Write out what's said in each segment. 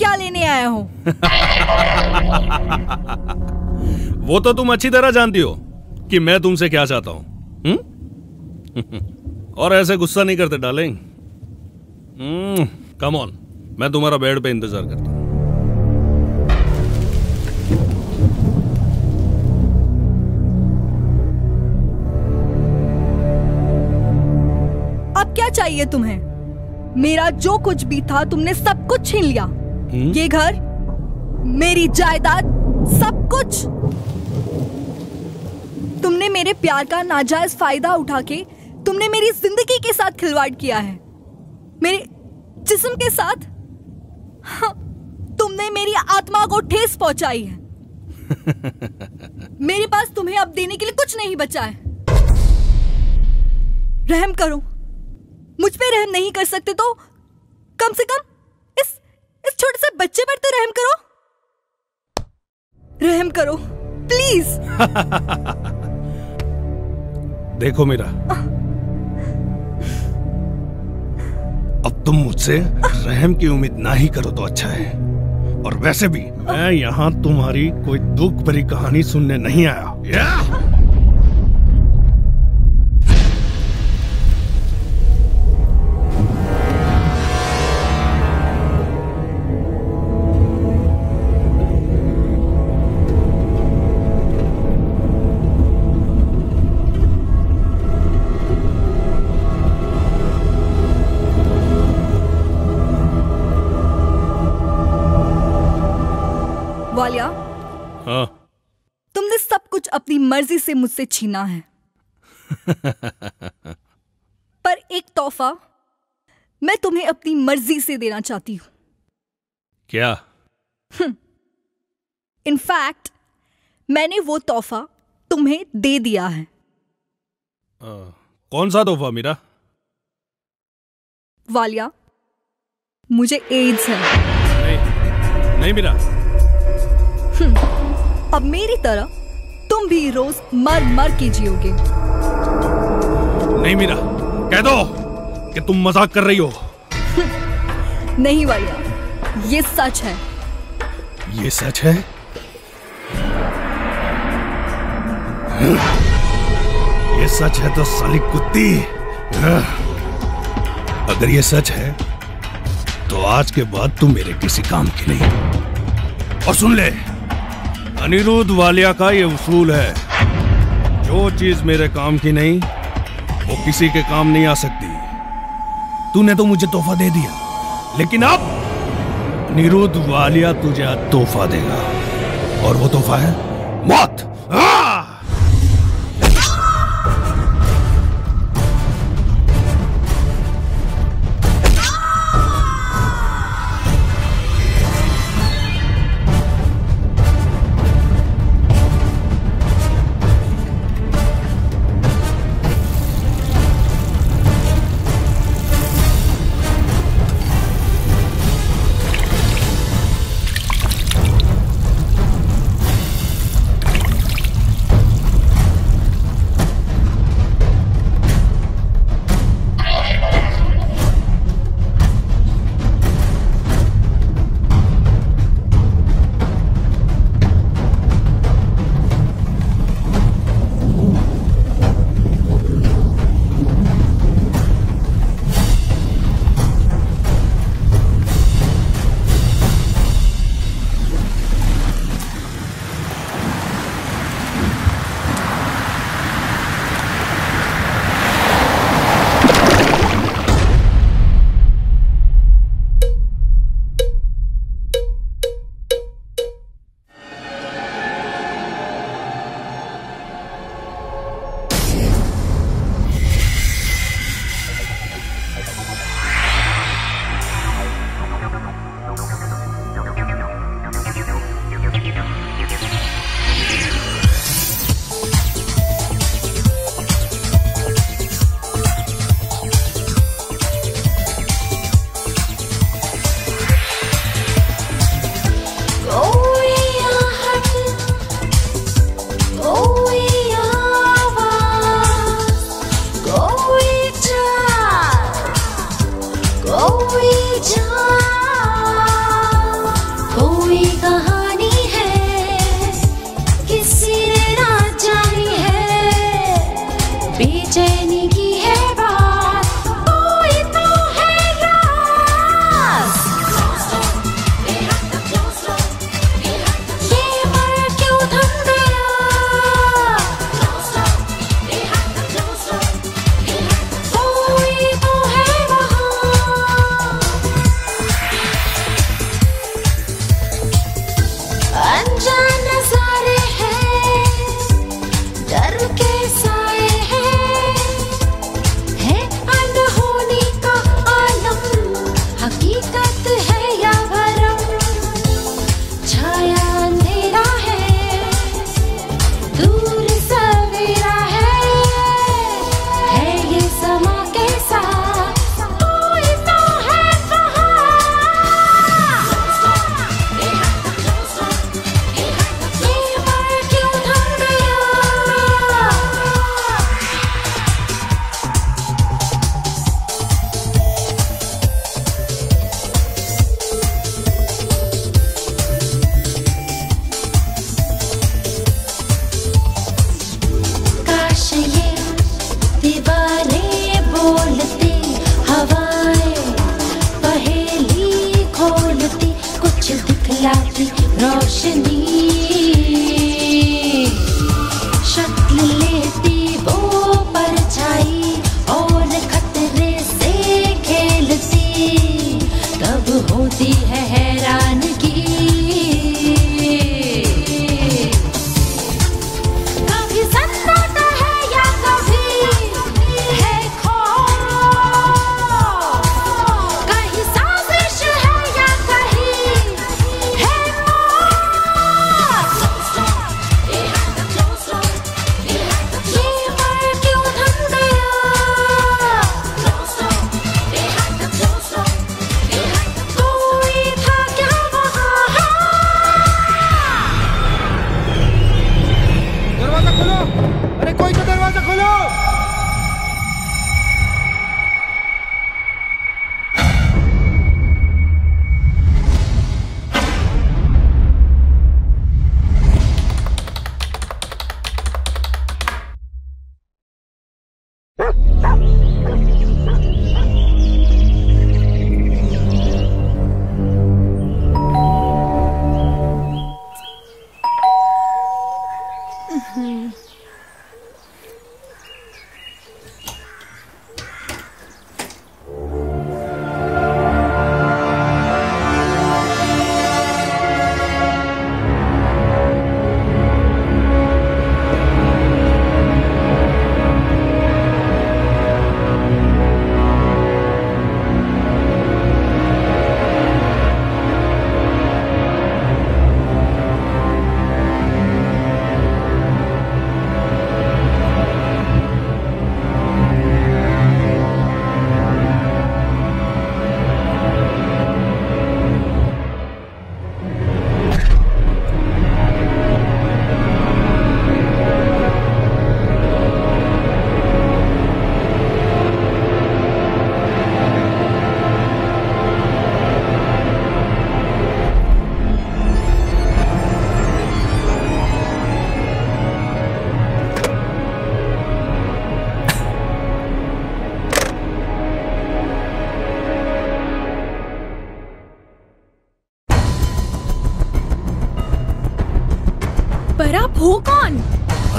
क्या लेने आया हूँ। वो तो तुम अच्छी तरह जानती हो कि मैं तुमसे क्या चाहता हूँ। और ऐसे गुस्सा नहीं करते डार्लिंग। कम ऑन, मैं तुम्हारा बेड पे इंतजार करता हूँ। अब क्या चाहिए तुम्हें? मेरा जो कुछ भी था तुमने सब कुछ छीन लिया। ये घर, मेरी जायदाद, सब कुछ। तुमने मेरे प्यार का नाजायज फायदा उठा के तुमने मेरी जिंदगी के साथ खिलवाड़ किया है, मेरे जिस्म के साथ। हाँ, तुमने मेरी आत्मा को ठेस पहुंचाई है। मेरे पास तुम्हें अब देने के लिए कुछ नहीं बचा है। रहम करो मुझ पे। रहम नहीं कर सकते तो कम से कम इस छोटे से बच्चे पर तो रहम करो। रहम करो प्लीज। देखो मीरा, अब तुम मुझसे रहम की उम्मीद ना ही करो तो अच्छा है। और वैसे भी मैं यहाँ तुम्हारी कोई दुख भरी कहानी सुनने नहीं आया। वालिया, हाँ। तुमने सब कुछ अपनी मर्जी से मुझसे छीना है। पर एक तोहफा मैं तुम्हें अपनी मर्जी से देना चाहती हूँ। क्या? इनफैक्ट मैंने वो तोहफा तुम्हें दे दिया है। कौन सा तोहफा मीरा? वालिया, मुझे एड्स है। नहीं मीरा। अब मेरी तरह तुम भी रोज मर मर के जियोगे। नहीं मीरा, कह दो कि तुम मजाक कर रही हो। नहीं वालिया, ये सच है। ये सच है? ये सच है तो साली कुत्ती। अगर ये सच है तो आज के बाद तुम मेरे किसी काम की नहीं। और सुन ले, अनिरुद्ध वालिया का ये उसूल है, जो चीज मेरे काम की नहीं वो किसी के काम नहीं आ सकती। तूने तो मुझे तोहफा दे दिया, लेकिन अब अनिरुद्ध वालिया तुझे तोहफा देगा, और वो तोहफा है मौत।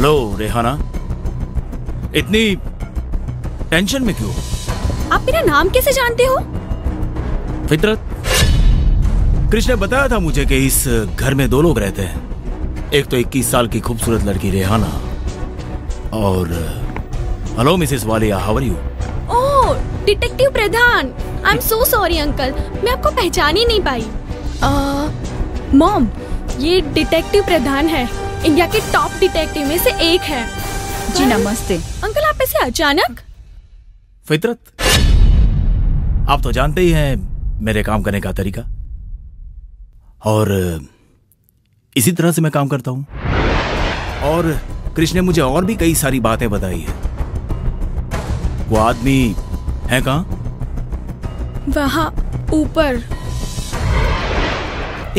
हेलो रेहाना, इतनी टेंशन में क्यों? आप मेरा नाम कैसे जानते हो? फितरत, कृष्णा बताया था मुझे कि इस घर में दो लोग रहते हैं, एक तो 21 साल की खूबसूरत लड़की रेहाना और hello Mrs Walia, how are you? Oh detective Pradhan, I am so sorry uncle, मैं आपको पहचान ही नहीं पाई। मॉम, ये डिटेक्टिव प्रधान है, इंडिया के टॉप डिटेक्टिव में से एक है। जी नमस्ते। अंकल आप ऐसे अचानक? फितरत, आप तो जानते ही हैं मेरे काम करने का तरीका, और इसी तरह से मैं काम करता हूं। और कृष्ण ने मुझे और भी कई सारी बातें बताई है। वो आदमी है कहाँ? वहां ऊपर।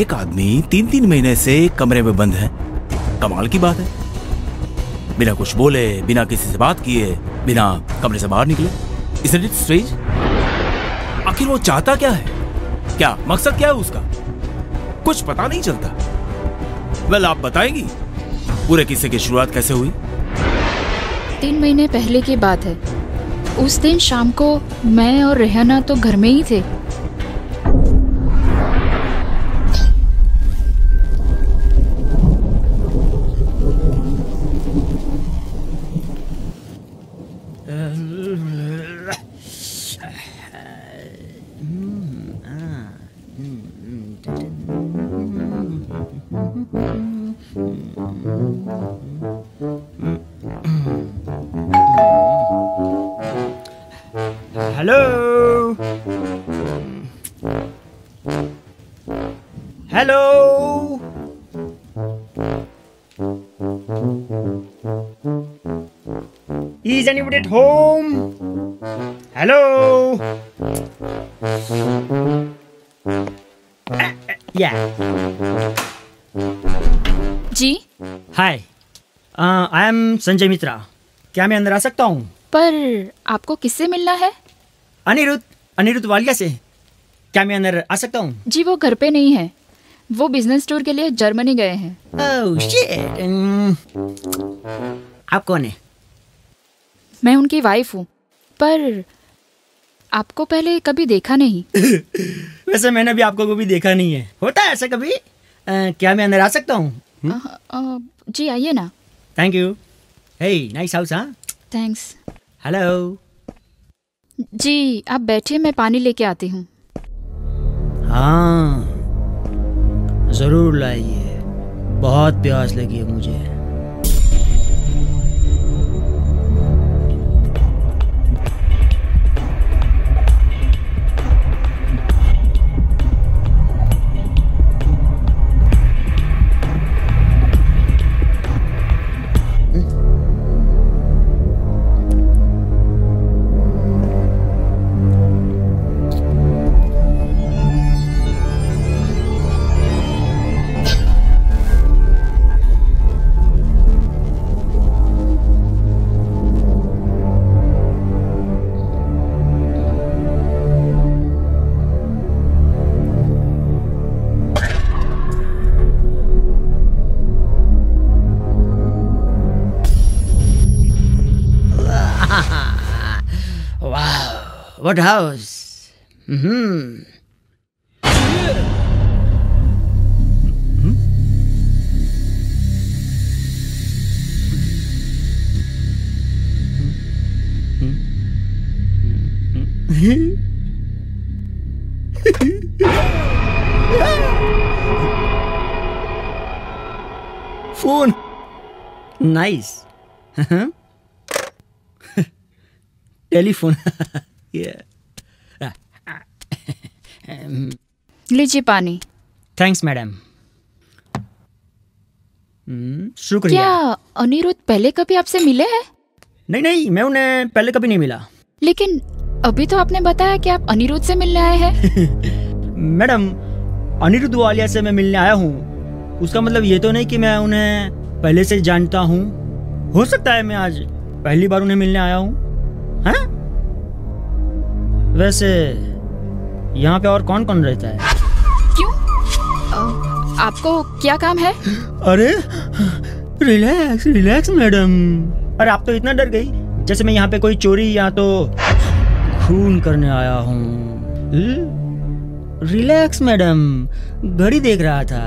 एक आदमी 3-3 महीने से कमरे में बंद है, कमाल की बात है। बिना कुछ बोले, बिना किसी से बात किए, बिना कमरे से बाहर निकले। Isn't it strange? आखिर वो चाहता क्या है, क्या मकसद क्या है उसका, कुछ पता नहीं चलता। वेल, आप बताएंगी पूरे किस्से की शुरुआत कैसे हुई? 3 महीने पहले की बात है। उस दिन शाम को मैं और रेहाना तो घर में ही थे। At home. Hello. Yeah. Ji. Hi. I am Sanjay Mitra. क्या मैं अंदर आ सकता हूँ? पर आपको किससे मिलना है? अनिरुद्ध वालिया से। क्या मैं अंदर आ सकता हूँ? जी वो घर पे नहीं है, वो बिजनेस टूर के लिए जर्मनी गए हैं। Oh shit. आप कौन है? मैं उनकी वाइफ हूँ, पर आपको पहले कभी देखा नहीं। वैसे मैंने भी आपको कभी देखा नहीं है। होता है ऐसा कभी। क्या मैं अंदर आ सकता हूँ? जी आइए ना। Thank you. Hey nice house. हाँ थैंक्स। हेलो जी, आप बैठिए, मैं पानी लेके आती हूँ। हाँ ज़रूर लाइए, बहुत प्यास लगी है मुझे। What house? Mm-hmm. Phone. Nice. Telephone. लीजिए पानी। Thanks madam. शुक्रिया। क्या अनिरुद्ध पहले कभी आपसे मिले हैं? नहीं, मैं उन्हें पहले कभी नहीं मिला। लेकिन अभी तो आपने बताया कि आप अनिरुद्ध से मिलने आए हैं। मैडम, अनिरुद्ध वालिया से मैं मिलने आया हूँ, उसका मतलब ये तो नहीं कि मैं उन्हें पहले से जानता हूँ। हो सकता है मैं आज पहली बार उन्हें मिलने आया हूँ। हाँ? वैसे यहाँ पे और कौन कौन रहता है? क्यों? आपको क्या काम है? अरे रिलैक्स रिलैक्स मैडम। और आप तो इतना डर गई जैसे मैं यहाँ पे कोई चोरी या तो खून करने आया हूँ। रिलैक्स मैडम, घड़ी देख रहा था,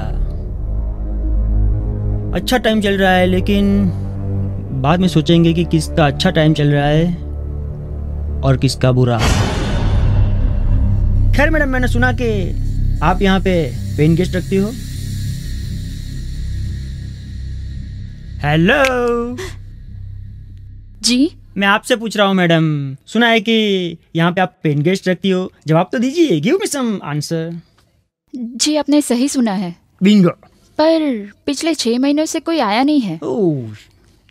अच्छा टाइम चल रहा है, लेकिन बाद में सोचेंगे कि किसका अच्छा टाइम चल रहा है और किसका बुरा। खैर मैडम, मैंने सुना कि आप यहाँ पे पेन गेस्ट रखती हो। हेलो जी, मैं आपसे पूछ रहा हूँ मैडम, सुना है कि यहाँ पे आप पेन गेस्ट रखती हो, जवाब तो दीजिए, गिव मी सम आंसर। जी आपने सही सुना है, बिंगो। पर पिछले 6 महीनों से कोई आया नहीं है। ओह,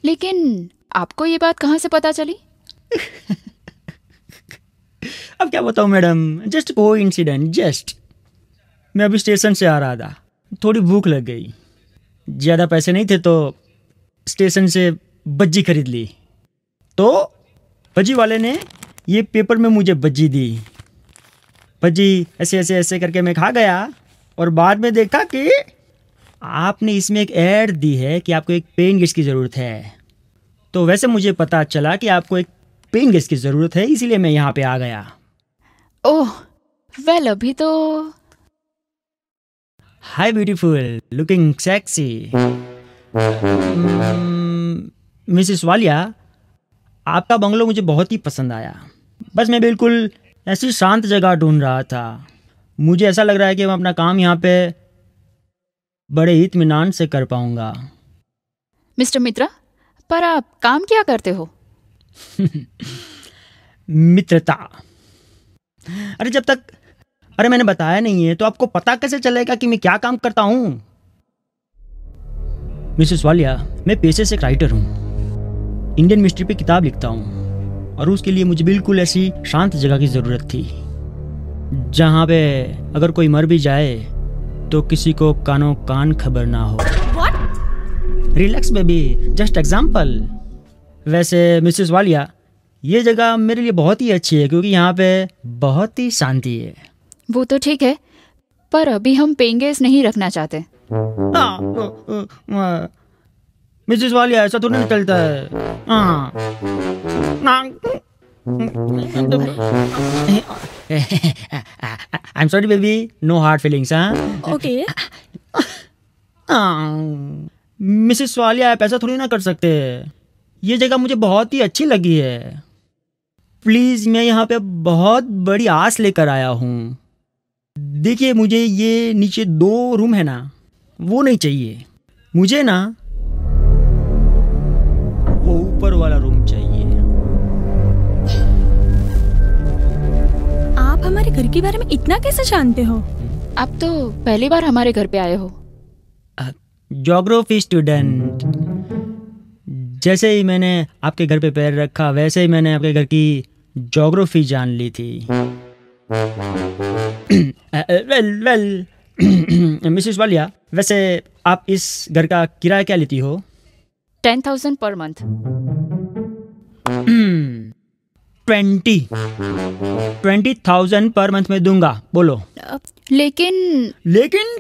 लेकिन आपको ये बात कहाँ से पता चली? अब क्या बताऊँ मैडम, जस्ट कोइंसिडेंट, जस्ट। मैं अभी स्टेशन से आ रहा था, थोड़ी भूख लग गई, ज़्यादा पैसे नहीं थे तो स्टेशन से बज्जी खरीद ली, तो बज्जी वाले ने ये पेपर में मुझे बज्जी दी। बज्जी ऐसे ऐसे ऐसे करके मैं खा गया और बाद में देखा कि आपने इसमें एक ऐड दी है कि आपको एक पेन गेस्ट की ज़रूरत है, तो वैसे मुझे पता चला कि आपको एक पेन गेस्ट की ज़रूरत है, इसीलिए मैं यहाँ पे आ गया। ओह वेल, अभी तो hi beautiful, looking sexy Mrs Walia, आपका बंगलो मुझे बहुत ही पसंद आया। बस मैं बिल्कुल ऐसी शांत जगह ढूंढ रहा था, मुझे ऐसा लग रहा है कि मैं अपना काम यहाँ पे बड़े इत्मीनान से कर पाऊंगा। मिस्टर मित्रा, पर आप काम क्या करते हो? मित्रता। अरे जब तक, अरे मैंने बताया नहीं है तो आपको पता कैसे चलेगा कि मैं क्या काम करता हूँ? मिसेस वालिया, मैं पेशे से एक राइटर हूँ, इंडियन मिस्ट्री पे किताब लिखता हूँ, और उसके लिए मुझे बिल्कुल ऐसी शांत जगह की ज़रूरत थी जहाँ पे अगर कोई मर भी जाए तो किसी को कानो कान खबर ना हो। What? Relax baby, just example. वैसे मिसेस वालिया, ये जगह मेरे लिए बहुत ही अच्छी है क्योंकि यहाँ पे बहुत ही शांति है। वो तो ठीक है, पर अभी हम पेंगेस नहीं रखना चाहते। मिसेस वालिया, ऐसा तो नहीं चलता है। I'm sorry baby, no hard feelings, हाँ? Okay. मिसेस वालिया, आप ऐसा थोड़ी ना कर सकते, ये जगह मुझे बहुत ही अच्छी लगी है। प्लीज़, मैं यहाँ पे बहुत बड़ी आस लेकर आया हूँ। देखिए, मुझे ये नीचे 2 रूम है ना, वो नहीं चाहिए, मुझे ना वो ऊपर वाला रूम चाहिए। हमारे घर के बारे में इतना कैसे जानते हो? आप तो पहली बार हमारे घर पे आए हो। ज्योग्राफी स्टूडेंट, जैसे ही मैंने आपके घर पे पैर रखा वैसे ही मैंने आपके घर की ज्योग्राफी जान ली थी। वेल मिसेस वालिया, वैसे आप इस घर का किराया क्या लेती हो? 10,000 पर मंथ। 20,000 पर मंथ में दूंगा, बोलो। लेकिन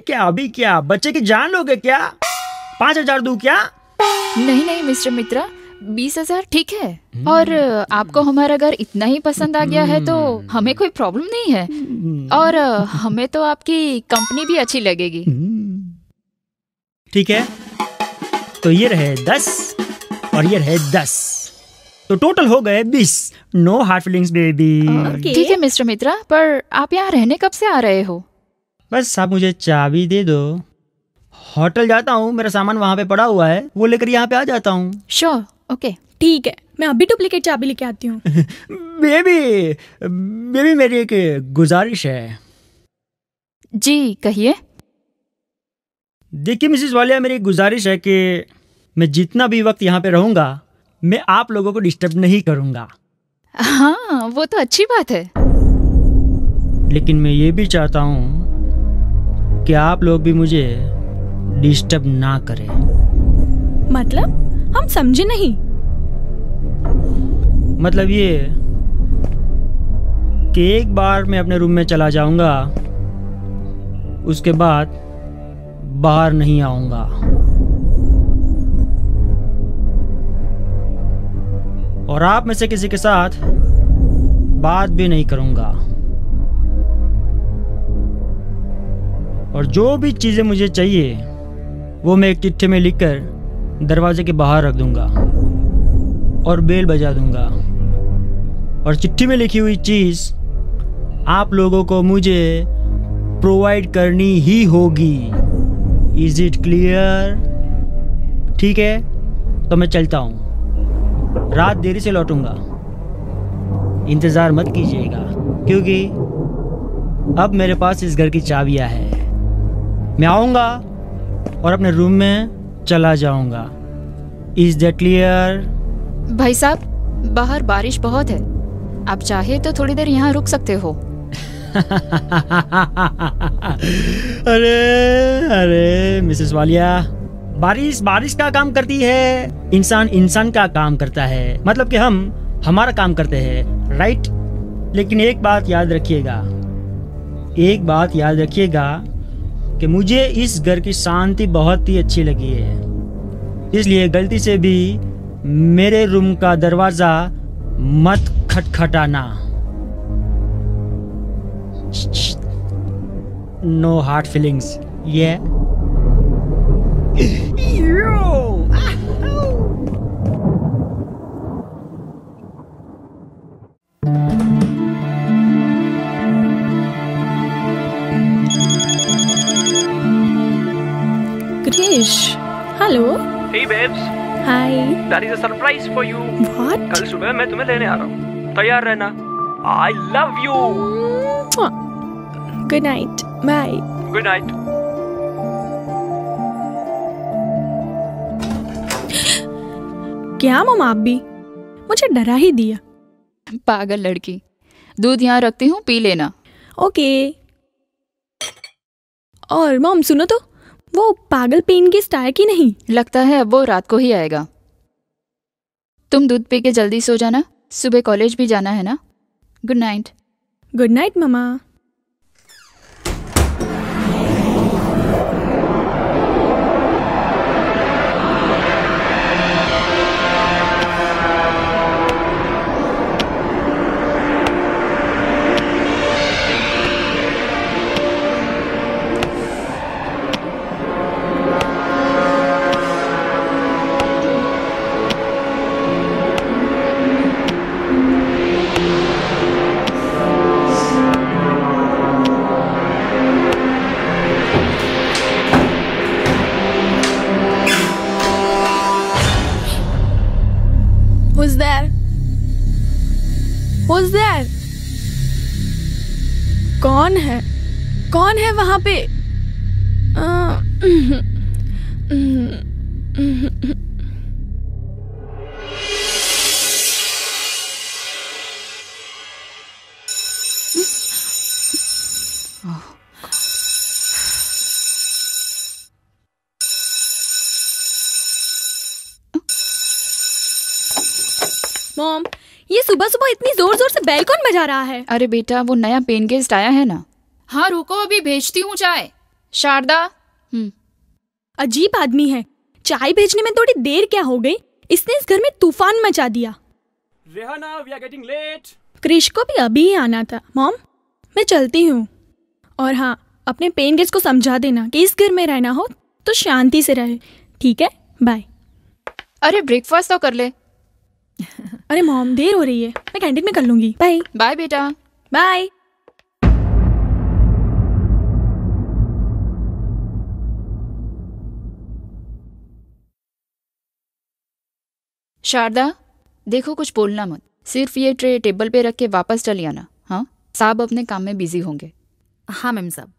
क्या अभी? क्या बच्चे की जान लोगे क्या? 5,000 दूं क्या? नहीं नहीं मिस्टर मित्रा, 20,000 ठीक है। और आपको हमारा घर इतना ही पसंद आ गया है तो हमें कोई प्रॉब्लम नहीं है, और हमें तो आपकी कंपनी भी अच्छी लगेगी। ठीक है, तो ये रहे 10 और ये रहे 10, तो टोटल हो गए 20। No hard feelings baby. ठीक है मिस्टर मित्रा, पर आप यहाँ रहने कब से आ रहे हो? बस आप मुझे चाबी दे दो, होटल जाता हूँ, मेरा सामान वहाँ पे पड़ा हुआ है, वो लेकर यहाँ पे आ जाता हूँ। श्योर, ओके ठीक है, मैं अभी डुप्लीकेट चाबी लेके आती हूँ। बेबी बेबी, मेरी एक गुजारिश है। जी कहिए। देखिए मिसेस वालिया, मेरी गुजारिश है कि मैं जितना भी वक्त यहाँ पे रहूँगा मैं आप लोगों को डिस्टर्ब नहीं करूंगा। हाँ वो तो अच्छी बात है, लेकिन मैं ये भी चाहता हूँ कि आप लोग भी मुझे डिस्टर्ब ना करें। मतलब? हम समझे नहीं। मतलब ये कि एक बार मैं अपने रूम में चला जाऊंगा, उसके बाद बाहर नहीं आऊंगा। और आप में से किसी के साथ बात भी नहीं करूंगा। और जो भी चीज़ें मुझे चाहिए वो मैं एक चिट्ठी में लिखकर दरवाजे के बाहर रख दूंगा और बेल बजा दूंगा। और चिट्ठी में लिखी हुई चीज़ आप लोगों को मुझे प्रोवाइड करनी ही होगी। Is it clear? ठीक है, तो मैं चलता हूँ। रात देरी से लौटूंगा, इंतज़ार मत कीजिएगा, क्योंकि अब मेरे पास इस घर की चाबियां है। मैं आऊँगा और अपने रूम में चला जाऊँगा। Is that clear? भाई साहब, बाहर बारिश बहुत है, आप चाहे तो थोड़ी देर यहाँ रुक सकते हो। अरे अरे मिसेस वालिया, बारिश बारिश का काम करती है, इंसान इंसान का काम करता है, मतलब कि हम हमारा काम करते हैं, राइट। लेकिन एक बात याद रखिएगा कि मुझे इस घर की शांति बहुत ही अच्छी लगी है, इसलिए गलती से भी मेरे रूम का दरवाज़ा मत खटखटाना। नो हार्ड फीलिंग्स, ये Krish, hello. Hey babes. Hi. That is a surprise for you. What? कल सुबह मैं तुम्हें लेने आ रहा हूँ, तैयार रहना। I love you. Good night. Bye. Good night. क्या मम्मा, आप भी मुझे डरा ही दिया। पागल लड़की, दूध यहाँ रखती हूँ, पी लेना। ओके। और मॉम सुनो तो, वो पागल पेन की स्टार की नहीं, लगता है अब वो रात को ही आएगा। तुम दूध पी के जल्दी सो जाना, सुबह कॉलेज भी जाना है ना। Good night. गुड नाइट मामा। कौन है वहां पे? मॉम, ये सुबह सुबह इतनी जोर जोर से बेल कौन बजा रहा है? अरे बेटा, वो नया पेन केस्ट आया है ना। हाँ रुको, अभी भेजती हूँ चाय। शारदा, अजीब आदमी है, चाय भेजने में थोड़ी देर क्या हो गई, इसने इस घर में तूफान मचा दिया। Rehana, we are getting late. Krish को भी अभी ही आना था। मॉम, मैं चलती हूँ। और हाँ, अपने पेन गेस्ट को समझा देना कि इस घर में रहना हो तो शांति से रहे, ठीक है? बाय। अरे ब्रेकफास्ट तो कर ले। अरे मॉम, देर हो रही है, मैं कैंटीन में कर लूंगी। बाय बाय बेटा, बाय। शारदा, देखो कुछ बोलना मत, सिर्फ ये ट्रे टेबल पे रख के वापस चली आना। हाँ, साहब अपने काम में बिजी होंगे। हाँ मैम साहब।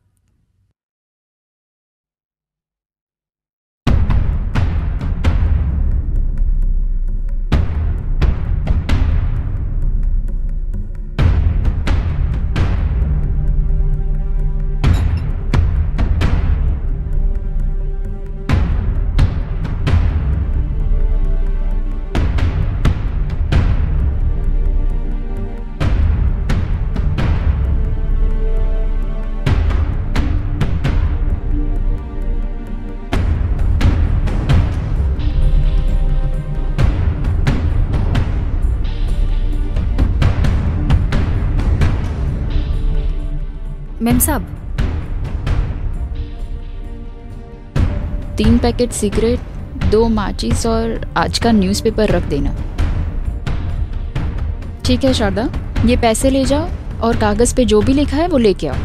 मैम साहब, 3 पैकेट सिगरेट, 2 माचिस और आज का न्यूज़पेपर रख देना। ठीक है शारदा, ये पैसे ले जाओ और कागज़ पे जो भी लिखा है वो लेके आओ।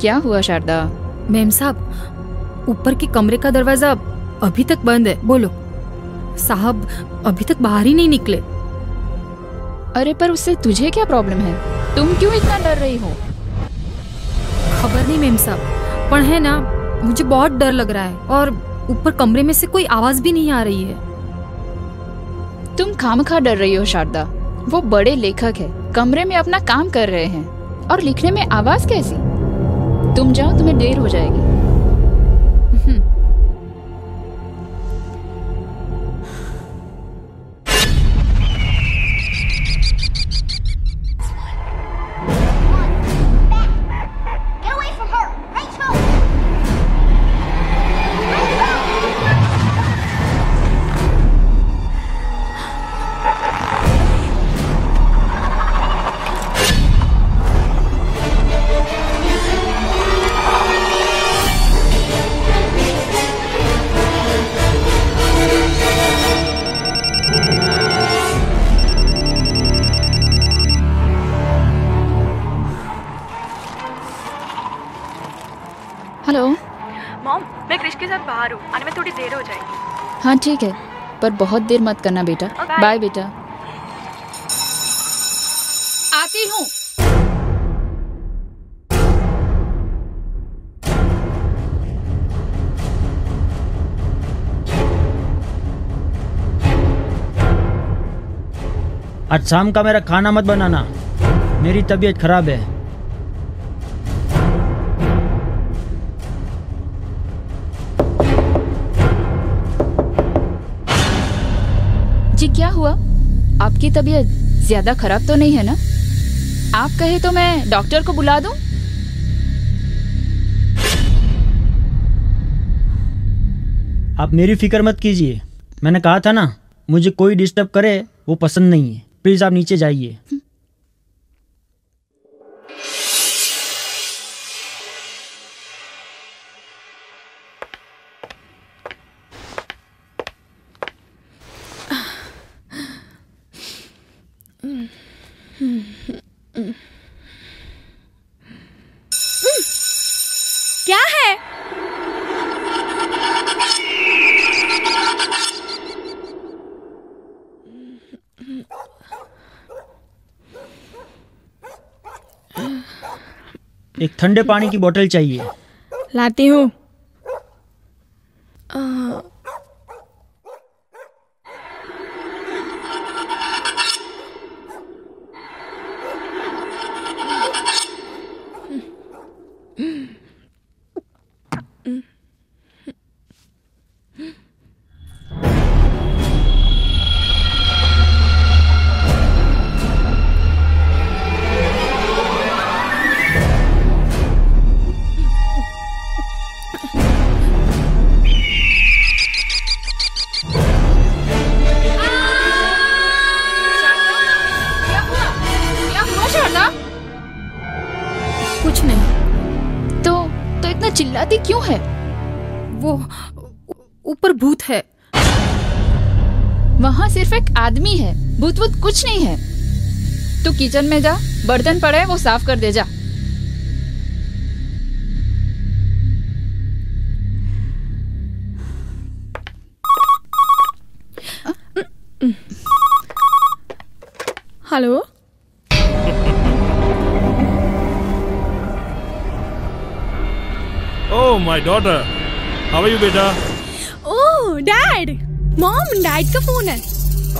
क्या हुआ शारदा? मैम साहब, ऊपर के कमरे का दरवाजा अभी तक बंद है। बोलो साहब, अभी तक बाहर ही नहीं निकले। अरे पर उससे तुझे क्या प्रॉब्लम है? तुम क्यों इतना डर रही हो? खबर नहीं मैम साहब, पर है ना, मुझे बहुत डर लग रहा है और ऊपर कमरे में से कोई आवाज भी नहीं आ रही है। तुम खामखा डर रही हो शारदा। वो बड़े लेखक है, कमरे में अपना काम कर रहे हैं और लिखने में आवाज कैसी? तुम जाओ, तुम्हें देर हो जाएगी। हाँ ठीक है, पर बहुत देर मत करना बेटा। बाय बेटा, आती हूँ। आज शाम का मेरा खाना मत बनाना, मेरी तबीयत खराब है। क्या हुआ? आपकी तबीयत ज्यादा खराब तो नहीं है ना? आप कहे तो मैं डॉक्टर को बुला दूं? आप मेरी फिक्र मत कीजिए, मैंने कहा था ना, मुझे कोई डिस्टर्ब करे वो पसंद नहीं है। प्लीज आप नीचे जाइए। क्या है? एक ठंडे पानी की बोतल चाहिए। लाती हूँ। क्यों है वो? ऊपर भूत है। वहाँ सिर्फ एक आदमी है, भूत भूत कुछ नहीं है। तू किचन में जा, बर्तन पड़े हैं वो साफ कर दे जा। Hello, Oh my daughter, how are you बेटा? Oh dad, mom, dad का फोन है।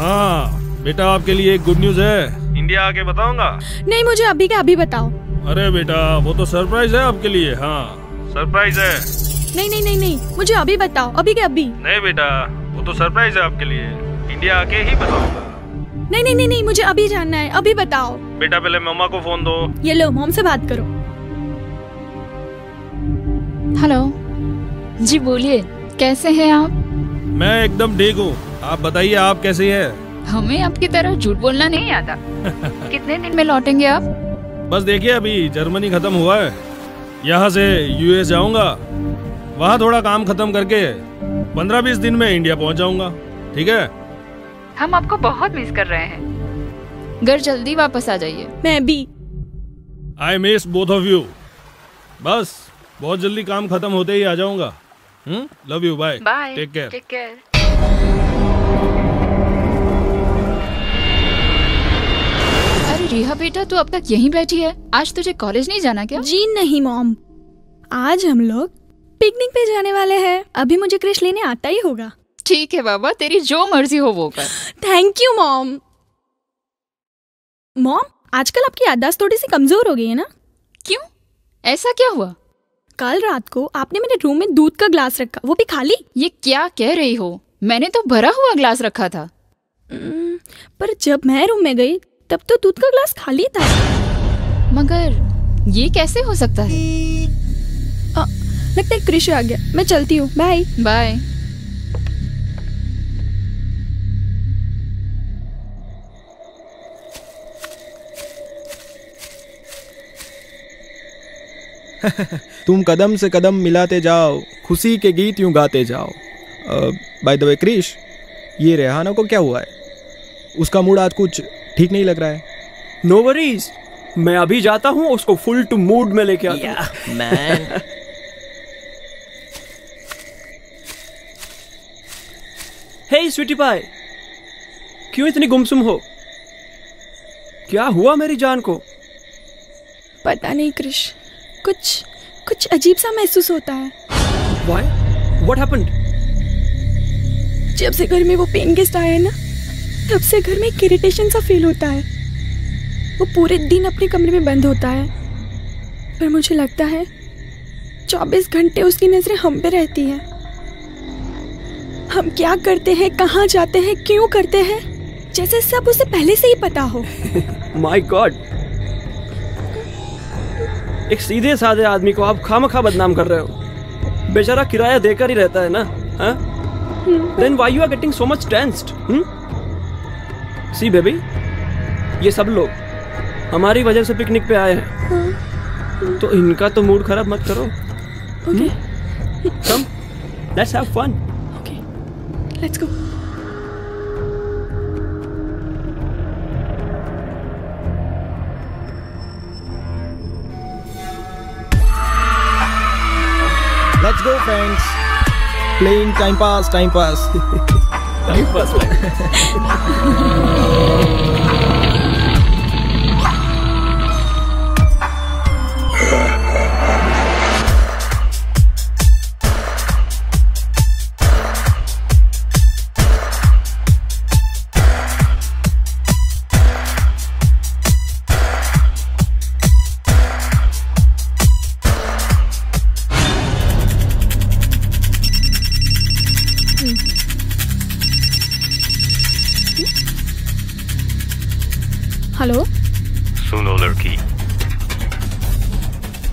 हाँ बेटा, आपके लिए एक गुड न्यूज है। इंडिया आके बताऊंगा। नहीं, मुझे अभी क्या अभी बताओ। अरे बेटा, वो तो सरप्राइज है आपके लिए। हाँ, सरप्राइज है। नहीं नहीं नहीं नहीं, मुझे अभी बताओ। अभी क्या अभी? नहीं बेटा, वो तो सरप्राइज है आपके लिए। इंडिया आके ही बताऊंगा। नहीं नहीं नहीं नहीं, मुझे अभी जानना है, अभी बताओ। बेटा पहले मम्मा को फोन दो। ये लो, मॉम से बात करो। हेलो जी, बोलिए, कैसे हैं आप? मैं एकदम ठीक हूँ, आप बताइए आप कैसे हैं? हमें आपकी तरह झूठ बोलना नहीं आता। कितने दिन में लौटेंगे आप? बस देखिए, अभी जर्मनी खत्म हुआ है, यहाँ से यूएस जाऊँगा, वहाँ थोड़ा काम खत्म करके 15-20 दिन में इंडिया पहुँच जाऊँगा। ठीक है? हम आपको बहुत मिस कर रहे हैं, घर जल्दी वापस आ जाइए। मैं भी। I miss both of you. बस बहुत जल्दी काम खत्म होते ही आ जाऊंगा। Love you, bye. Bye. Take care. Take care. अरे रिहा बेटा, तू अब तक यहीं बैठी है, आज तुझे कॉलेज नहीं जाना क्या? जी नहीं मॉम, आज हम लोग पिकनिक पे जाने वाले हैं। अभी मुझे क्रिश लेने आता ही होगा। ठीक है बाबा, तेरी जो मर्जी हो वो कर। Thank you mom. मॉम, आजकल आपकी याददाश्त थोड़ी सी कमजोर हो गई है ना? क्यों, ऐसा क्या हुआ? कल रात को आपने मेरे रूम में दूध का ग्लास रखा, वो भी खाली। ये क्या कह रही हो, मैंने तो भरा हुआ ग्लास रखा था। पर जब मैं रूम में गई तब तो दूध का ग्लास खाली था। मगर ये कैसे हो सकता है? लगता है कृष्ण आ गया, मैं चलती हूँ, बाय बाय। तुम कदम से कदम मिलाते जाओ, खुशी के गीत यूं गाते जाओ। बाय द वे क्रिश, ये रेहाना को क्या हुआ है? उसका मूड आज कुछ ठीक नहीं लग रहा है। नो वरीज, मैं अभी जाता हूँ, उसको फुल टू मूड में लेके आता हूँ। मैन हे स्वीटी पाई, क्यों इतनी गुमसुम हो? क्या हुआ मेरी जान को? पता नहीं क्रिश, कुछ कुछ अजीब सा महसूस होता है। Why? What happened? जब से घर में वो पेन गेस्ट आया है ना, तब से घर में एक इरिटेशन सा फील होता है। वो पूरे दिन अपने कमरे में बंद होता है, पर मुझे लगता है 24 घंटे उसकी नजरें हम पे रहती है। हम क्या करते हैं, कहाँ जाते हैं, क्यों करते हैं, जैसे सब उसे पहले से ही पता हो। My God! एक सीधे साधे आदमी को आप खामखा बदनाम कर रहे हो। बेचारा किराया देकर ही रहता है ना। Then why you are getting so much tensed? See baby, ये सब लोग हमारी वजह से पिकनिक पे आए हैं, तो इनका तो मूड खराब मत करो। Okay. Come, let's have fun. Okay, let's go. Let's go friends. Playing time pass. Time pass. Hello, सुनो लड़की,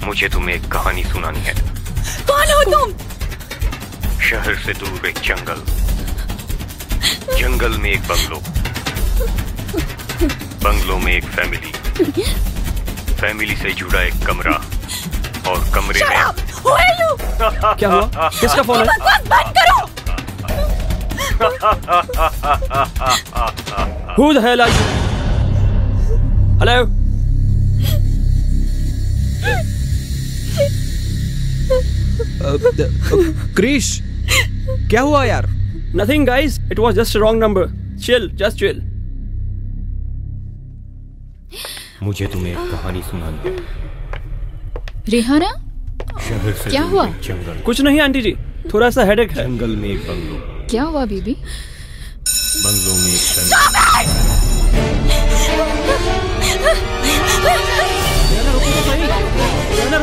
मुझे तुम्हें एक कहानी सुनानी है। कौन हो तुम? शहर से दूर एक जंगल में एक बंगलो में एक फैमिली से जुड़ा एक कमरा, और कमरे में क्या हुआ? किसका फोन है? बंद करो। Who the hell are you? Hello, Krish, क्या हुआ यार? Nothing guys, it was just wrong number. Chill, just chill. मुझे तुम्हें एक कहानी सुनानी है। रेहाना, क्या हुआ? कुछ नहीं आंटी जी, थोड़ा सा हेडेक है। जंगल में एक बंगलो। क्या हुआ बीबी? बंगलो में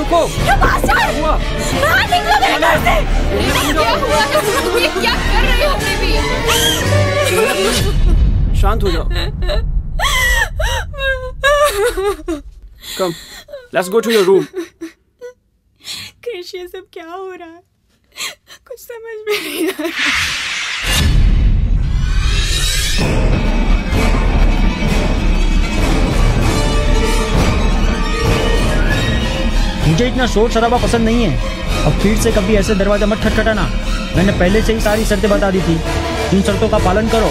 रुको। You bastard! बाहर निकलो मेरे घर से। क्या हुआ? ये क्या कर रहे हो बेबी? शांत हो जाओ। Come, let's go to your room. Krishna, ये सब क्या हो रहा है? कुछ समझ में नहीं आ रहा। मुझे इतना शोर शराबा पसंद नहीं है। अब फिर से कभी ऐसे दरवाजा मत खटखटाना। मैंने पहले से ही सारी शर्तें बता दी थी, इन शर्तों का पालन करो।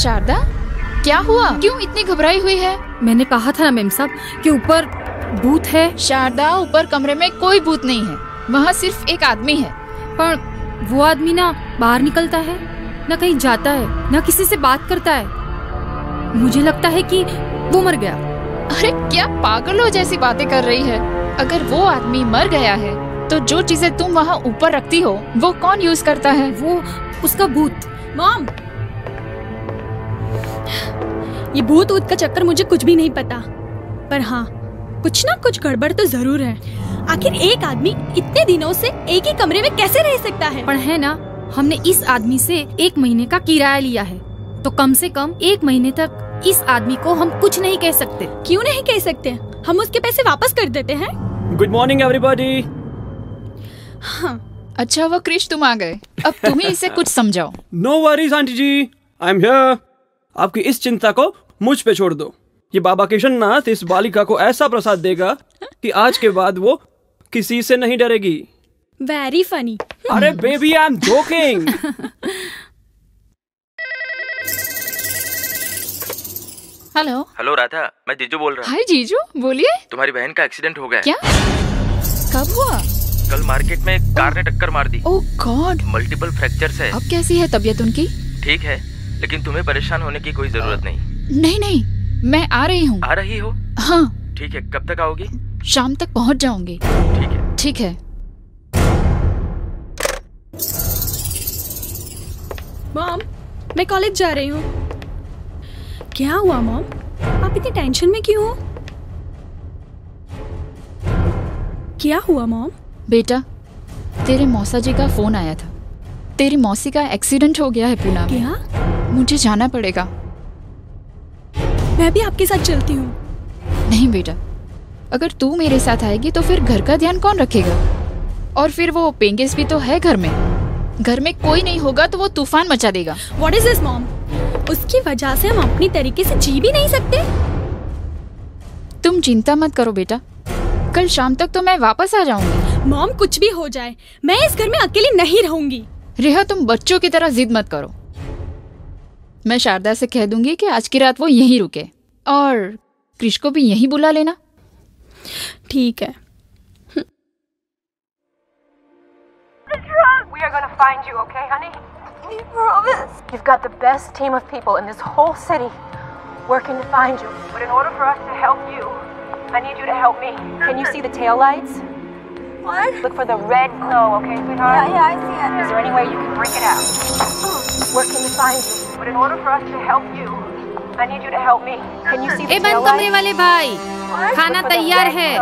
शारदा, क्या हुआ? क्यों इतनी घबराई हुई है? मैंने कहा था ना मैम साहब कि ऊपर भूत है। शारदा, ऊपर कमरे में कोई भूत नहीं है, वहाँ सिर्फ एक आदमी है। पर वो आदमी ना बाहर निकलता है, ना कहीं जाता है, ना किसी से बात करता है। मुझे लगता है कि वो मर गया। अरे क्या पागल हो जैसी बातें कर रही है। अगर वो आदमी मर गया है तो जो चीजें तुम वहाँ ऊपर रखती हो वो कौन यूज करता है? वो उसका भूत। मॉम, ये भूत ऊत का चक्कर मुझे कुछ भी नहीं पता, पर हाँ कुछ ना कुछ गड़बड़ तो जरूर है। आखिर एक आदमी इतने दिनों से एक ही कमरे में कैसे रह सकता है? पर है ना, हमने इस आदमी से 1 महीने का किराया लिया है, तो कम से कम 1 महीने तक इस आदमी को हम कुछ नहीं कह सकते। क्यों नहीं कह सकते? हम उसके पैसे वापस कर देते हैं। Good morning everybody. हाँ अच्छा वो कृष्ण, तुम आ गए। अब तुम ही इसे कुछ समझाओ। No worries aunty ji, I am here. आपकी इस चिंता को मुझ पे छोड़ दो। ये बाबा किशननाथ इस बालिका को ऐसा प्रसाद देगा कि आज के बाद वो किसी से नहीं डरेगी। Very funny. अरे baby, I am joking. Hello hello Radha, मैं जीजू बोल रहा हूँ। हाय जीजू, बोलिए। तुम्हारी बहन का एक्सीडेंट हो गया। क्या? कब हुआ? कल मार्केट में कार ने टक्कर मार दी। Oh god. मल्टीपल फ्रैक्चर्स है। अब कैसी है तबीयत उनकी? ठीक है, लेकिन तुम्हें परेशान होने की कोई जरूरत नहीं। नहीं नहीं, मैं आ रही हूँ। आ रही हो? हाँ। ठीक है, कब तक आओगी? शाम तक पहुँच जाऊंगी। ठीक है ठीक है। मॉम, मैं कॉलेज जा रही हूँ। क्या हुआ मॉम, आप इतनी टेंशन में क्यों हो? क्या हुआ मॉम? बेटा, तेरे मौसा जी का फोन आया था। तेरी मौसी का एक्सीडेंट हो गया है पूना में। क्या? मुझे जाना पड़ेगा। मैं भी आपके साथ चलती हूँ। नहीं बेटा, अगर तू मेरे साथ आएगी तो फिर घर का ध्यान कौन रखेगा? और फिर वो पेंगेस भी तो है घर में। घर में कोई नहीं होगा तो वो तूफान मचा देगा। What is this, Mom? उसकी वजह से हम अपनी तरीके से जी भी नहीं सकते। तुम चिंता मत करो बेटा, कल शाम तक तो मैं वापस आ जाऊंगी। मॉम, कुछ भी हो जाए मैं इस घर में अकेली नहीं रहूंगी। रेहा, तुम बच्चों की तरह जिद मत करो। मैं शारदा से कह दूंगी कि आज की रात वो यहीं रुके, और कृष्ण को भी यहीं बुला लेना। ठीक है। We are going to find you, okay, honey? We promise. You've got the best team of people in this whole city working to find you. But in order for us to help you, I need you to help me. Can you see the tail lights? What? Look for the red glow, okay, sweetheart? Yeah, I see it. Is there any way you can break it out? Working to find you. But in order for us to help you, I need you to help me. Can you see the tail lights? कमरे वाले भाई, खाना तैयार है,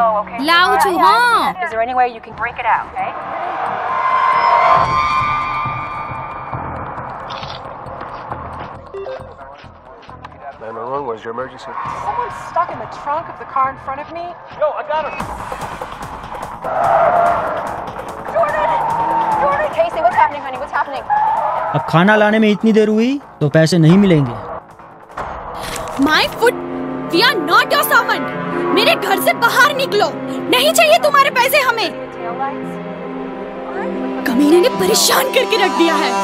लाओ चूहा। Is there any way you can break it out, okay? Where's your emergency? Someone's stuck in the trunk of the car in front of me. Yo, I got him. Jordan, Jordan, Casey, what's happening, honey? What's happening? अब खाना लाने में इतनी देर हुई तो पैसे नहीं मिलेंगे। My foot. We are not your servant. मेरे घर से बाहर निकलो, नहीं चाहिए तुम्हारे पैसे हमें। कमीने ने परेशान करके रख दिया है।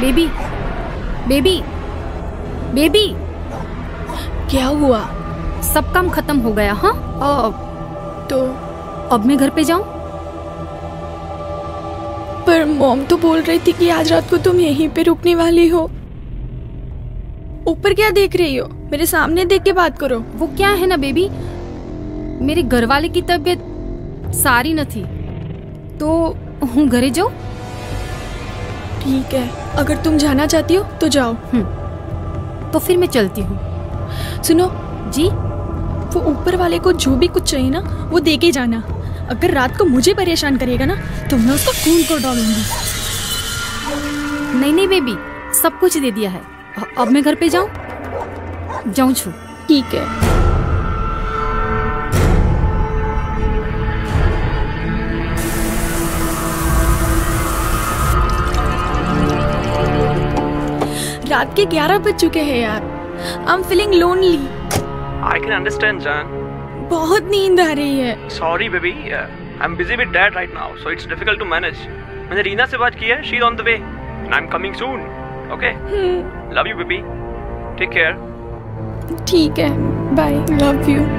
बेबी, बेबी, बेबी, क्या हुआ? सब काम खत्म हो गया। हाँ, तो अब मैं घर पे जाऊं? पर मॉम तो बोल रही थी कि आज रात को तुम यहीं पे रुकने वाली हो। ऊपर क्या देख रही हो? मेरे सामने देख के बात करो। वो क्या है ना बेबी, मेरे घरवाले की तबीयत सारी न थी तो हूँ घरे जाऊं। ठीक है, अगर तुम जाना चाहती हो तो जाओ। तो फिर मैं चलती हूँ। सुनो जी, वो ऊपर वाले को जो भी कुछ चाहिए ना वो दे के जाना। अगर रात को मुझे परेशान करेगा ना तो मैं उसको खून को डालूंगी। नहीं नहीं बेबी, सब कुछ दे दिया है, अब मैं घर पे जाऊं। जाऊं छू। ठीक है। रात के 11 बज चुके हैं यार। I'm feeling lonely. I can understand, Jan. बहुत नींद आ रही है। Sorry, baby. I'm busy with dad right now, so it's difficult to manage. मैंने रीना से बात की है, she's on the way, and I'm coming soon. Okay? Love you, baby. Take care. ठीक है, bye. Love you.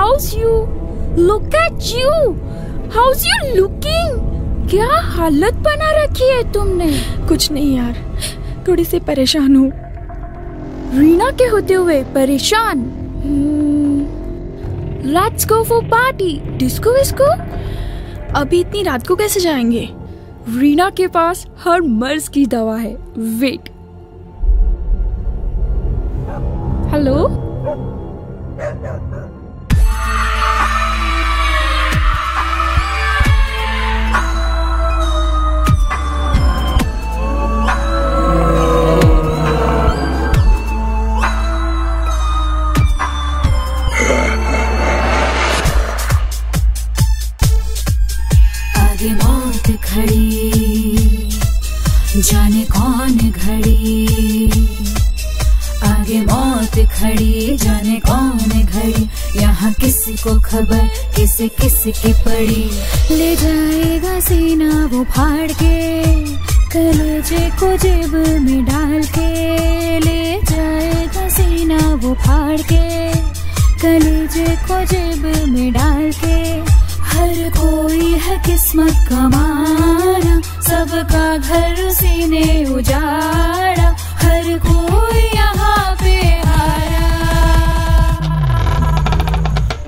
How's you? Look at you. How's you looking? क्या हालत बना रखी है तुमने? कुछ नहीं यार, थोड़ी सी परेशान हूँ। रीना के होते हुए परेशान? Let's go for party. Disco विस्को? अभी इतनी रात को कैसे जाएंगे? रीना के पास हर मर्ज की दवा है। Wait. हेलो, जाने कौन घड़ी आगे मौत खड़ी, जाने कौन घड़ी, यहाँ किसी को खबर किसे किसी की पड़ी। ले जाएगा सीना वो फाड़ के, कलेजे को जेब में डाल के, ले जाएगा सीना वो फाड़ के, कलेजे को जेब में डाल के। हर कोई है किस्मत का मारा, सबका घर सीने उजाड़ा, हर कोई यहाँ पे हारा।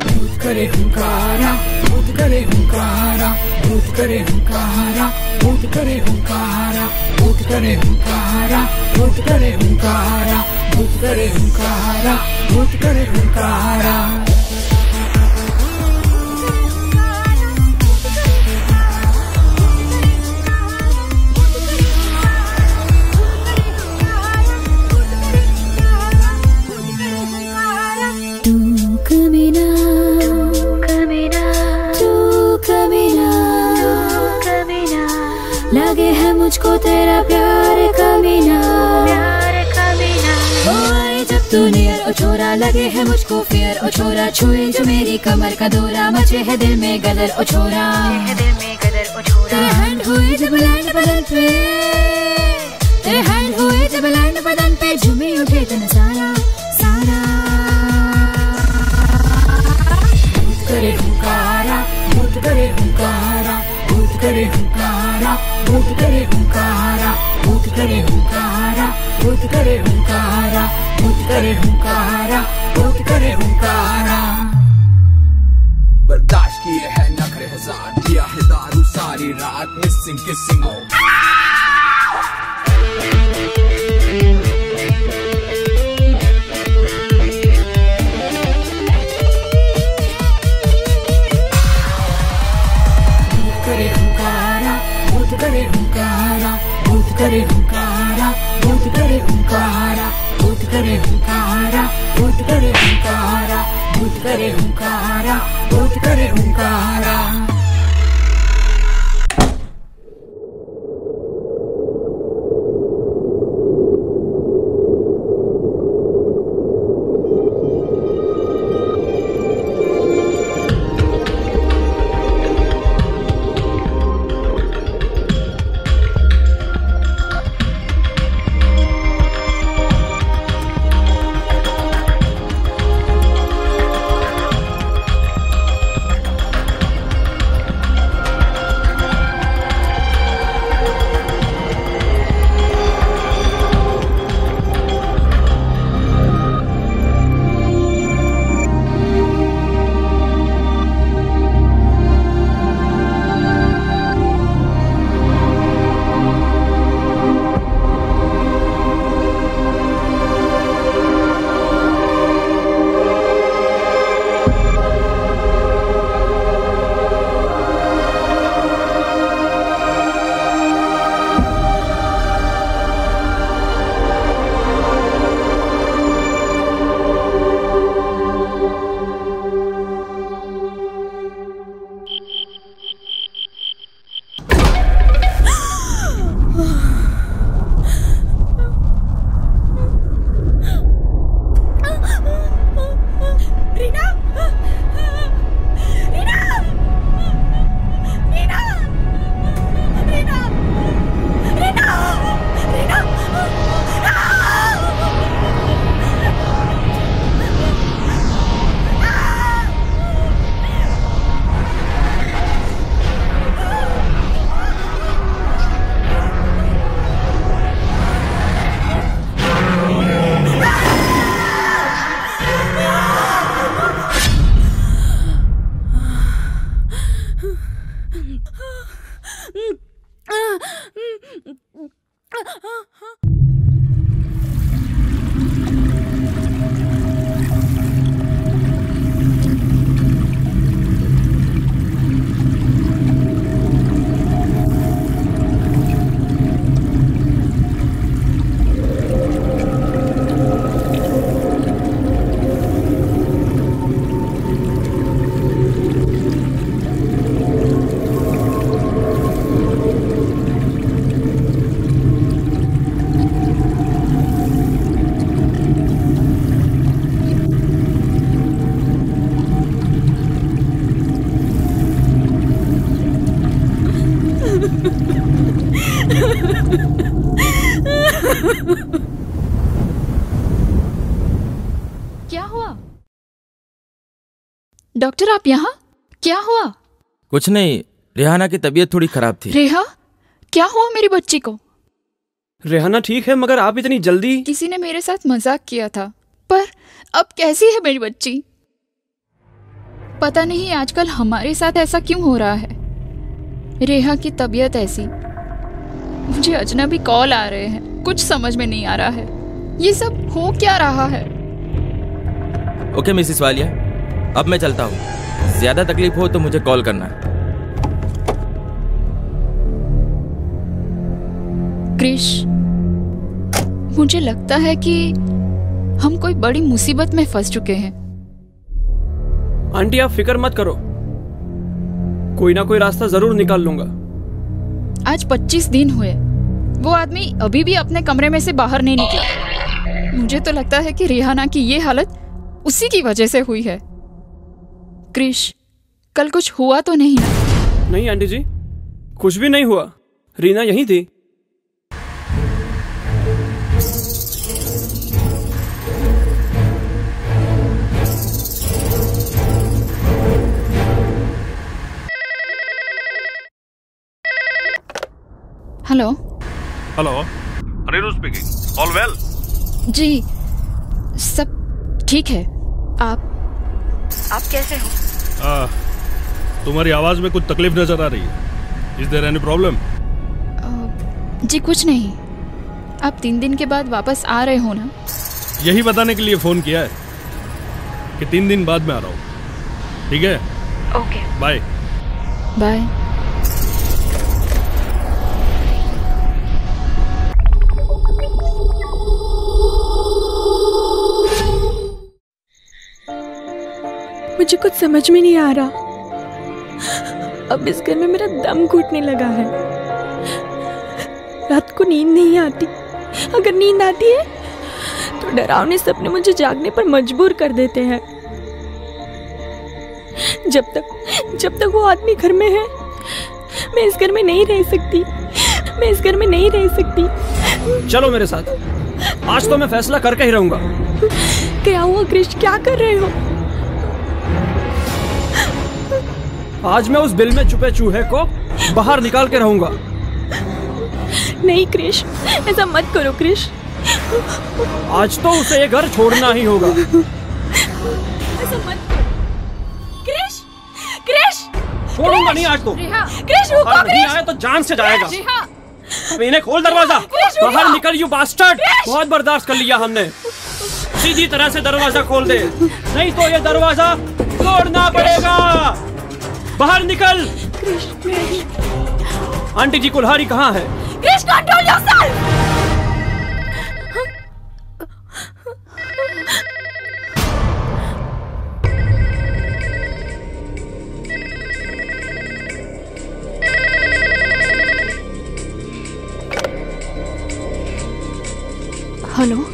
भूत करे हुंकारा, भूत करे हुंकारा, भूत करे हुंकारा, भूत करे हुंकारा, भूत करे हुंकारा, भूत करे हुंकारा, भूत करे हुंकारा, भूत करे हुंकारा। लगे है मुझको तेरा प्यार कमीना, प्यार कमीना। जब तूने कोरा, लगे है मुझको फियर ओ छोरा, छुए जो मेरी कमर का दौरा, मचे है दिल में गदर ओ छोरा, तेरे हैंड हुए जब लैंड बदन पे, तेरे हैंड हुए जब लैंड बदन पे, झूमे उठे तो नजारा सारा, भूत करे हुंकारा, भूत करे हुंकारा, भूत करे हुंकारा, भूत करे हुंकारा, भूत करे हुंकारा, भूत करे हुंकारा, भूत करे हुंकारा, भूत करे हुंकारा। बर्दाश्त किए है नखरे हजार, दिया है दारू सारी रात, मिसिंग किसिंग हो करे हुंकारा, भूत करे हुंकारा, भूत करे हुंकारा, भूत करे हुंकारा, भूत करे हुंकारा, भूत करे हुंकारा, भूत करे हुंकारा, भूत करे हुंकारा। डॉक्टर आप यहाँ? क्या हुआ? कुछ नहीं, रेहाना की तबीयत थोड़ी खराब थी। रेहा, क्या हुआ मेरी बच्ची को? रेहाना ठीक है, मगर आप इतनी जल्दी? किसी ने मेरे साथ मजाक किया था, पर अब कैसी है मेरी बच्ची? पता नहीं आजकल हमारे साथ ऐसा क्यों हो रहा है। रेहा की तबीयत ऐसी, मुझे अजनबी कॉल आ रहे हैं, कुछ समझ में नहीं आ रहा है, ये सब हो क्या रहा है? ओके मिसेस वालिया, अब मैं चलता हूँ, ज्यादा तकलीफ हो तो मुझे कॉल करना है। क्रिश, मुझे लगता है कि हम कोई बड़ी मुसीबत में फंस चुके हैं। आंटी आप फिक्र मत करो, कोई ना कोई रास्ता जरूर निकाल लूंगा। आज 25 दिन हुए, वो आदमी अभी भी अपने कमरे में से बाहर नहीं निकला। मुझे तो लगता है कि रेहाना की ये हालत उसी की वजह से हुई है। क्रिश, कल कुछ हुआ तो नहीं ना? नहीं आंटी जी, कुछ भी नहीं हुआ। रीना यहीं थी। Hello. Hello, Anirudh speaking. All well? जी, सब ठीक है। आप कैसे हो? तुम्हारी आवाज में कुछ तकलीफ नजर आ रही है। Is there any problem? जी कुछ नहीं। आप 3 दिन के बाद वापस आ रहे हो ना? यही बताने के लिए फोन किया है कि 3 दिन बाद में आ रहा हूँ। ठीक है, ओके, बाय बाय। मुझे कुछ समझ में नहीं आ रहा। अब इस घर में मेरा दम घुटने लगा है। रात को नींद नहीं आती। अगर नींद आती है तो डरावने सपने मुझे जागने पर मजबूर कर देते हैं। जब तक वो आदमी घर में है, मैं इस घर में नहीं रह सकती। चलो मेरे साथ, आज तो मैं फैसला करके ही रहूंगा। क्या हुआ कृष्ण, क्या कर रहे हो? आज मैं उस बिल में छुपे चूहे को बाहर निकाल के रहूंगा। नहीं कृष, ऐसा मत करो कृष। आज तो उसे ये घर छोड़ना ही होगा। ऐसा मत करो कृष। कृष छोड़ूंगा नहीं आज तो। कृष रुको, कृष नहीं आया तो जान से जाएगा। अब इन्हें खोल दरवाजा, बाहर निकल यू बास्टर्ड। बहुत बर्दाश्त कर लिया हमने। सीधी तरह से दरवाजा खोल दे, नहीं तो ये दरवाजा तोड़ना पड़ेगा। बाहर निकल। आंटी जी, कुल्हाड़ी कहाँ है? Control yourself. हेलो,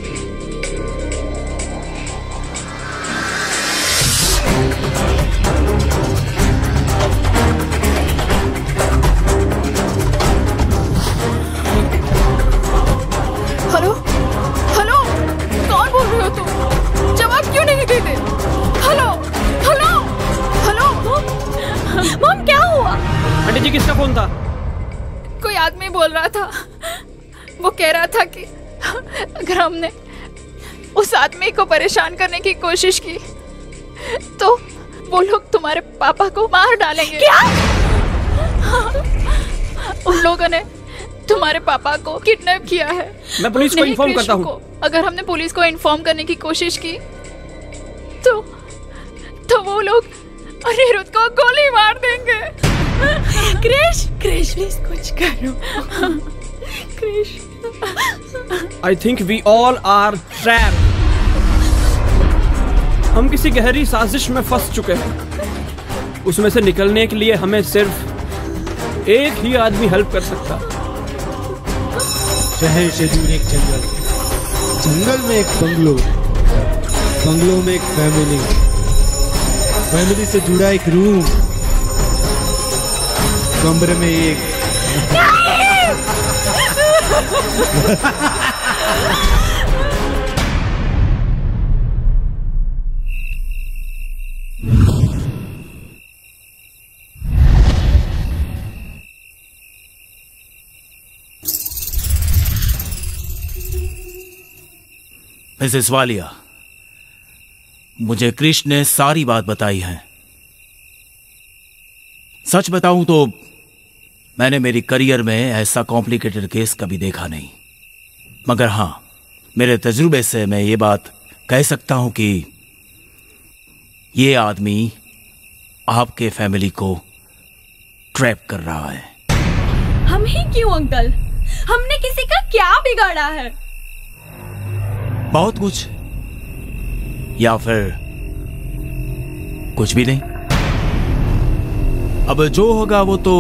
किसका फोन था? कोई आदमी बोल रहा था। वो कह रहा था कि अगर हमने उस आदमी को परेशान करने की कोशिश की तो वो लोग तुम्हारे पापा को मार डालेंगे। क्या? उन लोगों ने तुम्हारे पापा को किडनैप किया है। मैं पुलिस को इन्फॉर्म करता हूँ। अगर हमने पुलिस को इन्फॉर्म करने की कोशिश की तो वो लोग अनिरुद्ध को गोली मार देंगे। क्रिश, क्रिश प्लीज कुछ करो। Krish, I think we all are trapped. हम किसी गहरी साजिश में फंस चुके हैं। उसमें से निकलने के लिए हमें सिर्फ एक ही आदमी हेल्प कर सकता। शहर से दूर एक जंगल, जंगल में एक बंगलो, बंगलो में एक फैमिली, फैमिली से जुड़ा एक रूम, कमरे में एक मिसेस वालिया, मुझे कृष्ण ने सारी बात बताई है। सच बताऊं तो मैंने मेरी करियर में ऐसा कॉम्प्लिकेटेड केस कभी देखा नहीं, मगर हाँ, मेरे तजुर्बे से मैं ये बात कह सकता हूँ कि ये आदमी आपके फैमिली को ट्रैप कर रहा है। हम ही क्यों अंकल, हमने किसी का क्या बिगाड़ा है? बहुत कुछ, या फिर कुछ भी नहीं। अब जो होगा वो तो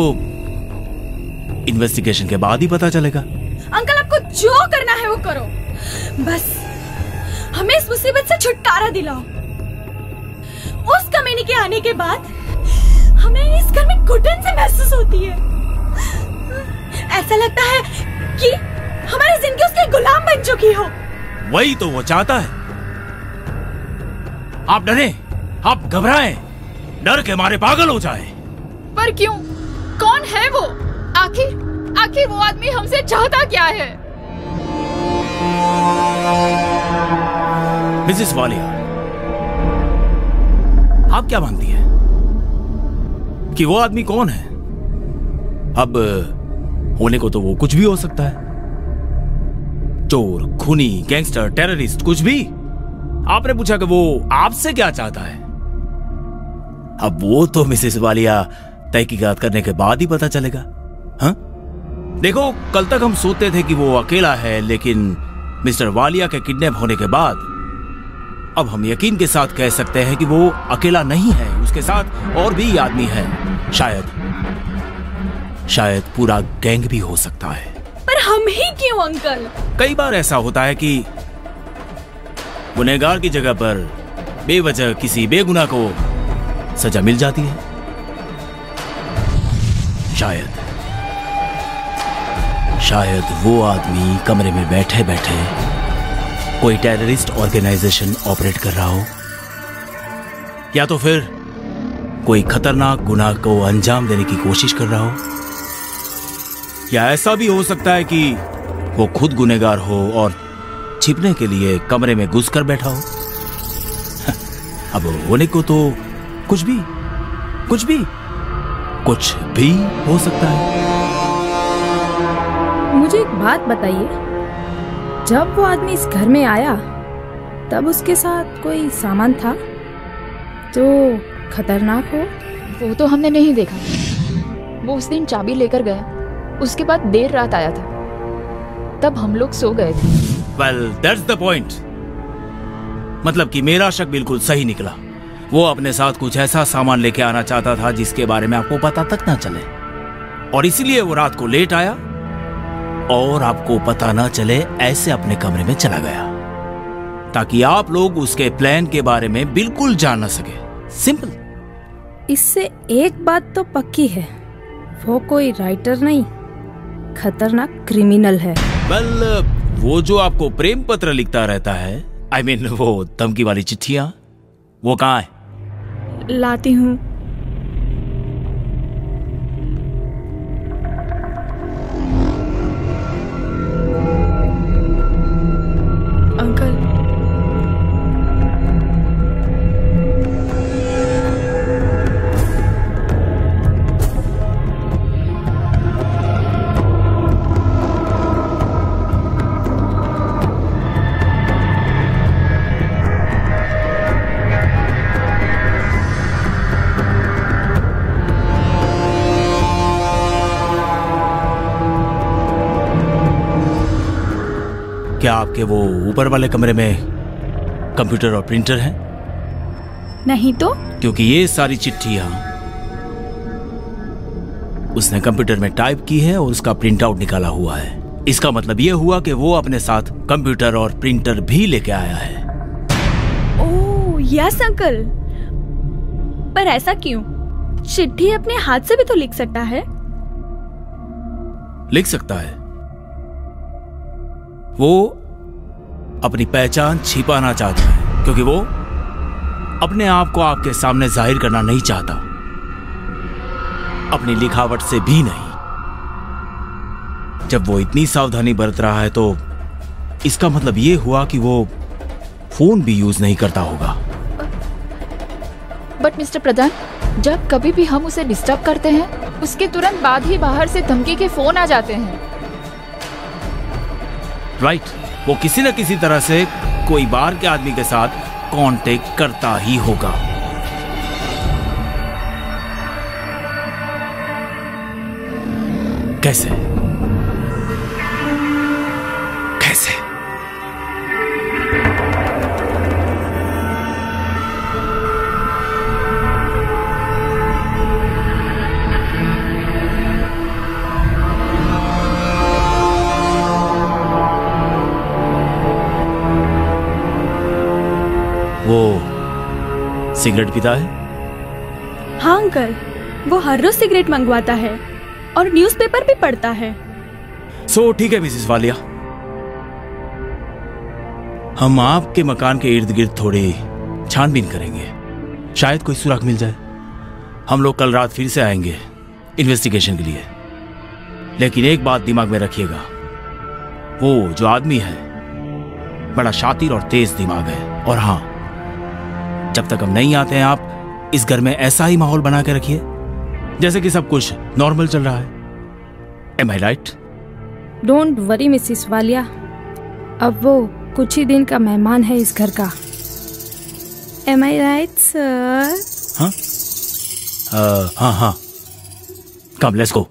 इन्वेस्टिगेशन के बाद ही पता चलेगा। अंकल, आपको जो करना है वो करो, बस हमें इस मुसीबत से छुटकारा दिलाओ। उस कमीने के आने के बाद हमें इस घर में घुटन से महसूस होती है। ऐसा लगता है कि हमारी जिंदगी उसके गुलाम बन चुकी हो। वही तो वो चाहता है। आप डरे, आप घबराएं, डर के मारे पागल हो जाएं। पर क्यों? कौन है वो? आखिर वो आदमी हमसे चाहता क्या है? मिसेस वालिया, आप क्या मानती हैं? कि वो आदमी कौन है? अब होने को तो वो कुछ भी हो सकता है, चोर, खूनी, गैंगस्टर, टेररिस्ट, कुछ भी। आपने पूछा कि वो आपसे क्या चाहता है। अब वो तो मिसेस वालिया तहकीकात करने के बाद ही पता चलेगा। हाँ, देखो, कल तक हम सोचते थे कि वो अकेला है, लेकिन मिस्टर वालिया के किडनैप होने के बाद अब हम यकीन के साथ कह सकते हैं कि वो अकेला नहीं है। उसके साथ और भी आदमी है, शायद पूरा गैंग भी हो सकता है। पर हम ही क्यों अंकल? कई बार ऐसा होता है कि गुनहगार की जगह पर बेवजह किसी बेगुनाह को सजा मिल जाती है। शायद वो आदमी कमरे में बैठे बैठे कोई टेररिस्ट ऑर्गेनाइजेशन ऑपरेट कर रहा हो, या तो फिर कोई खतरनाक गुनाह को अंजाम देने की कोशिश कर रहा हो, या ऐसा भी हो सकता है कि वो खुद गुनहगार हो और छिपने के लिए कमरे में घुस कर बैठा हो। अब होने को तो कुछ भी हो सकता है। मुझे एक बात बताइए, जब वो आदमी इस घर में आया तब उसके साथ कोई सामान था जो खतरनाक हो? वो तो हमने नहीं देखा। वो उस दिन चाबी लेकर गया, उसके बाद देर रात आया था, तब हम लोग सो गए थे। Well, that's the point. मतलब कि मेरा शक बिल्कुल सही निकला। वो अपने साथ कुछ ऐसा सामान लेके आना चाहता था जिसके बारे में आपको पता तक ना चले, और इसीलिए वो रात को लेट आया और आपको पता ना चले ऐसे अपने कमरे में चला गया, ताकि आप लोग उसके प्लान के बारे में बिल्कुल जान ना सके। सिंपल। इससे एक बात तो पक्की है, वो कोई राइटर नहीं, खतरनाक क्रिमिनल है। बल वो जो आपको प्रेम पत्र लिखता रहता है, I mean, वो धमकी वाली चिट्ठियां, वो कहाँ है? लाती हूँ। क्या आपके वो ऊपर वाले कमरे में कंप्यूटर और प्रिंटर है? नहीं तो? क्योंकि ये सारी चिट्ठियां उसने कंप्यूटर में टाइप की है और उसका प्रिंट आउट निकाला हुआ है। इसका मतलब ये हुआ कि वो अपने साथ कंप्यूटर और प्रिंटर भी लेके आया है। ओह यस अंकल, पर ऐसा क्यों? चिट्ठी अपने हाथ से भी तो लिख सकता है। लिख सकता है। वो अपनी पहचान छिपाना चाहता है, क्योंकि वो अपने आप को आपके सामने जाहिर करना नहीं चाहता, अपनी लिखावट से भी नहीं। जब वो इतनी सावधानी बरत रहा है तो इसका मतलब ये हुआ कि वो फोन भी यूज नहीं करता होगा। बट मिस्टर प्रधान, जब कभी भी हम उसे डिस्टर्ब करते हैं, उसके तुरंत बाद ही बाहर से धमकी के फोन आ जाते हैं। राइट, वो किसी न किसी तरह से कोई बाहर के आदमी के साथ कांटेक्ट करता ही होगा। कैसे? कैसे? वो सिगरेट पीता है? हाँ अंकल, वो हर रोज सिगरेट मंगवाता है और न्यूज़पेपर भी पढ़ता है। सो ठीक है मिसेस वालिया, हम आपके मकान के इर्द गिर्द थोड़ी छानबीन करेंगे, शायद कोई सुराग मिल जाए। हम लोग कल रात फिर से आएंगे इन्वेस्टिगेशन के लिए, लेकिन एक बात दिमाग में रखिएगा, वो जो आदमी है बड़ा शातिर और तेज दिमाग है। और हाँ, जब तक हम नहीं आते हैं आप इस घर में ऐसा ही माहौल बना के रखिए जैसे कि सब कुछ नॉर्मल चल रहा है। Am I right? Don't worry Mrs Walia, अब वो कुछ ही दिन का मेहमान है इस घर का। Am I right, sir? हाँ हाँ हाँ, come let's go।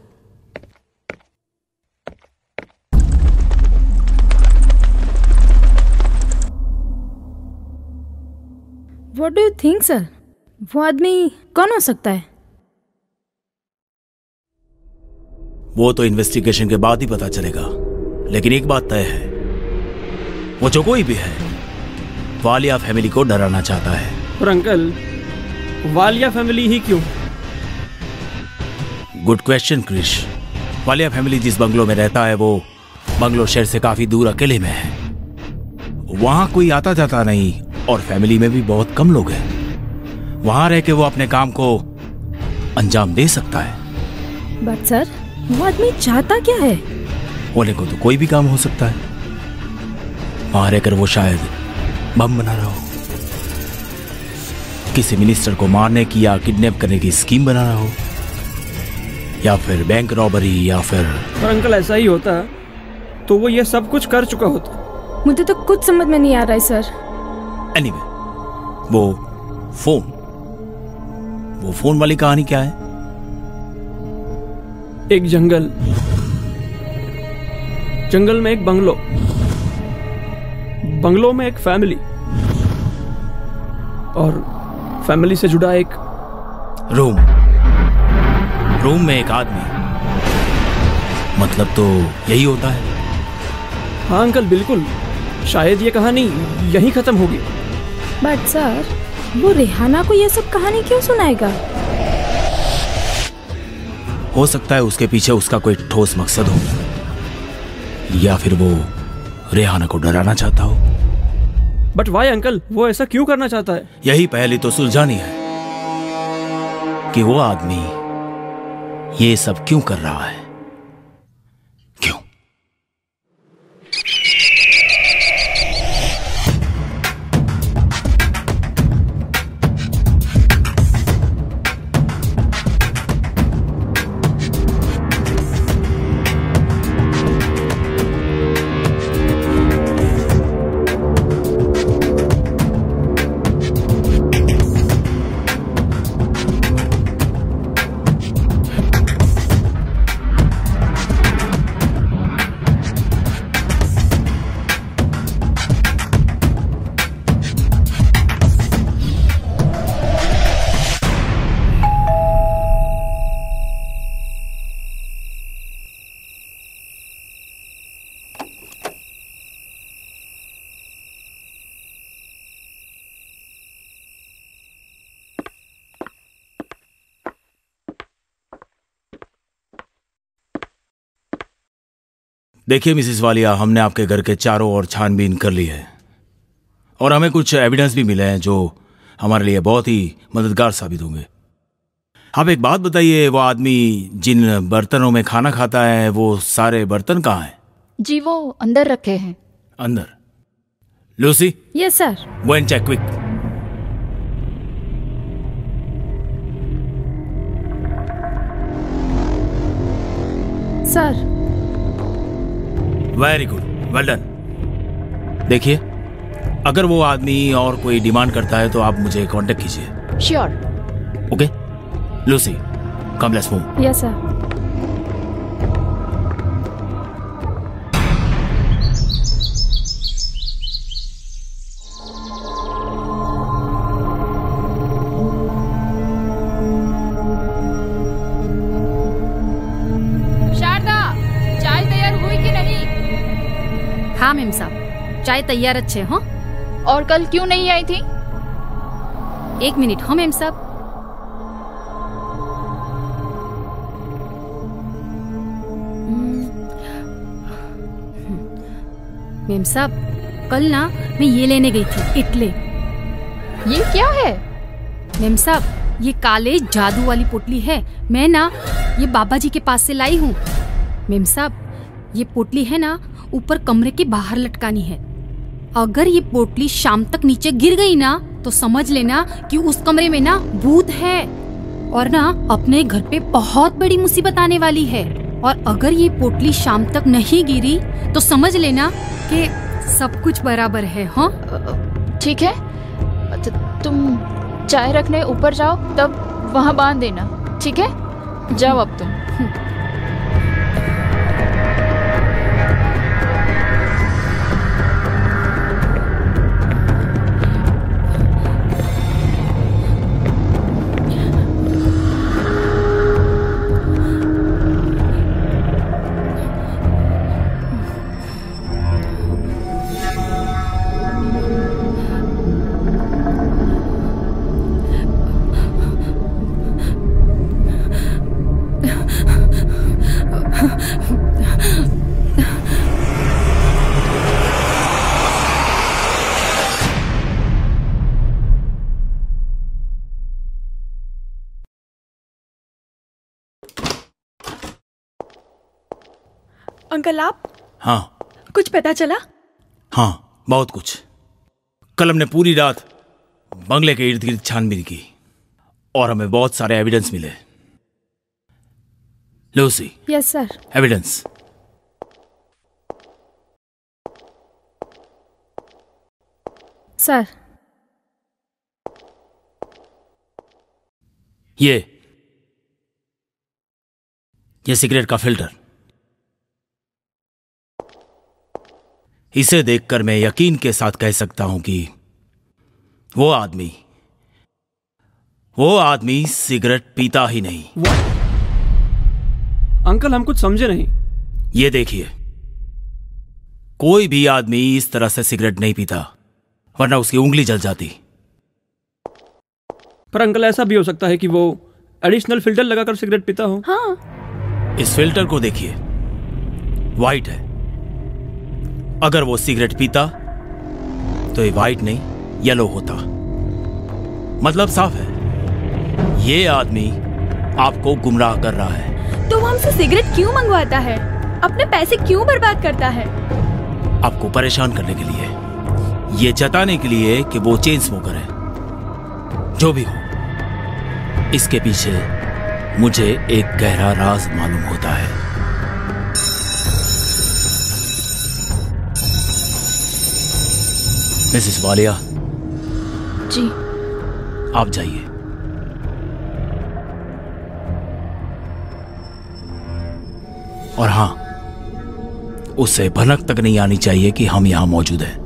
What do you think, sir? वो आदमी कौन हो सकता है? वो तो इन्वेस्टिगेशन के बाद ही पता चलेगा, लेकिन एक बात तय है, वो जो कोई भी है वालिया फैमिली को डराना चाहता है। पर अंकल, वालिया फैमिली ही क्यों? Good question Krish. Walia family जिस बंगलो में रहता है वो बंगलो शहर से काफी दूर अकेले में है, वहां कोई आता जाता नहीं और फैमिली में भी बहुत कम लोग हैं। वहां रह के वो अपने काम को अंजाम दे सकता है। बट सर, वो आदमी चाहता क्या है? बोले को तो कोई भी काम हो सकता है, वहां रहकर वो शायद बम बना रहा हो, किसी मिनिस्टर को मारने की या किडनैप करने की स्कीम बना रहा हो, या फिर बैंक रॉबरी, या फिर। पर अंकल ऐसा ही होता तो वो ये सब कुछ कर चुका होता। मुझे तो कुछ समझ में नहीं आ रहा है सर। Anyway, वो फोन वाली कहानी क्या है? एक जंगल में एक बंगलो में एक फैमिली और फैमिली से जुड़ा एक रूम में एक आदमी। मतलब तो यही होता है। हाँ अंकल बिल्कुल, शायद ये कहानी यहीं खत्म होगी। बट सर, वो रेहाना को ये सब कहानी क्यों सुनाएगा? हो सकता है उसके पीछे उसका कोई ठोस मकसद हो, या फिर वो रेहाना को डराना चाहता हो। बट वाई अंकल, वो ऐसा क्यों करना चाहता है? यही पहेली तो सुलझानी है कि वो आदमी ये सब क्यों कर रहा है। देखिए मिसेस वालिया, हमने आपके घर के चारों ओर छानबीन कर ली है और हमें कुछ एविडेंस भी मिले हैं जो हमारे लिए बहुत ही मददगार साबित होंगे। आप एक बात बताइए, वो आदमी जिन बर्तनों में खाना खाता है वो सारे बर्तन कहाँ हैं? जी वो अंदर रखे हैं। अंदर? Lucy. Yes sir. Go and check quick. Sir. Very good, well done. देखिए, अगर वो आदमी और कोई डिमांड करता है तो आप मुझे कांटेक्ट कीजिए। Sure. Okay Lucy, come let's move. Yes sir. तैयार अच्छे हो? और कल क्यों नहीं आई थी? एक मिनट हो मैम साहब। मैम साहब कल ना मैं ये लेने गई थी इटले। ये क्या है? मैम साहब ये काले जादू वाली पोटली है, मैं ना ये बाबा जी के पास से लाई हूँ। मैम साहब ये पोटली है ना ऊपर कमरे के बाहर लटकानी है, अगर ये पोटली शाम तक नीचे गिर गई ना तो समझ लेना कि उस कमरे में ना भूत है और ना अपने घर पे बहुत बड़ी मुसीबत आने वाली है। और अगर ये पोटली शाम तक नहीं गिरी तो समझ लेना कि सब कुछ बराबर है। हाँ ठीक है, तुम चाय रखने ऊपर जाओ तब वहाँ बांध देना, ठीक है? जाओ अब तुम। अंकल आप? हाँ। कुछ पता चला? हाँ बहुत कुछ। कल हमने पूरी रात बंगले के इर्द गिर्द छानबीन की और हमें बहुत सारे एविडेंस मिले। Lucy. Yes sir. Evidence sir. ये सिगरेट का फिल्टर, इसे देखकर मैं यकीन के साथ कह सकता हूं कि वो आदमी सिगरेट पीता ही नहीं। अंकल हम कुछ समझे नहीं। ये देखिए, कोई भी आदमी इस तरह से सिगरेट नहीं पीता वरना उसकी उंगली जल जाती। पर अंकल ऐसा भी हो सकता है कि वो एडिशनल फिल्टर लगाकर सिगरेट पीता हो। हाँ। इस फिल्टर को देखिए, व्हाइट है। अगर वो सिगरेट पीता तो ये व्हाइट नहीं येलो होता। मतलब साफ है ये आदमी आपको गुमराह कर रहा है। तो वो हमसे सिगरेट क्यों मंगवाता है? अपने पैसे क्यों बर्बाद करता है? आपको परेशान करने के लिए, ये जताने के लिए कि वो चेन स्मोकर है। जो भी हो, इसके पीछे मुझे एक गहरा राज मालूम होता है। मिसेस वालिया जी, आप जाइए। और हां, उसे भनक तक नहीं आनी चाहिए कि हम यहां मौजूद हैं।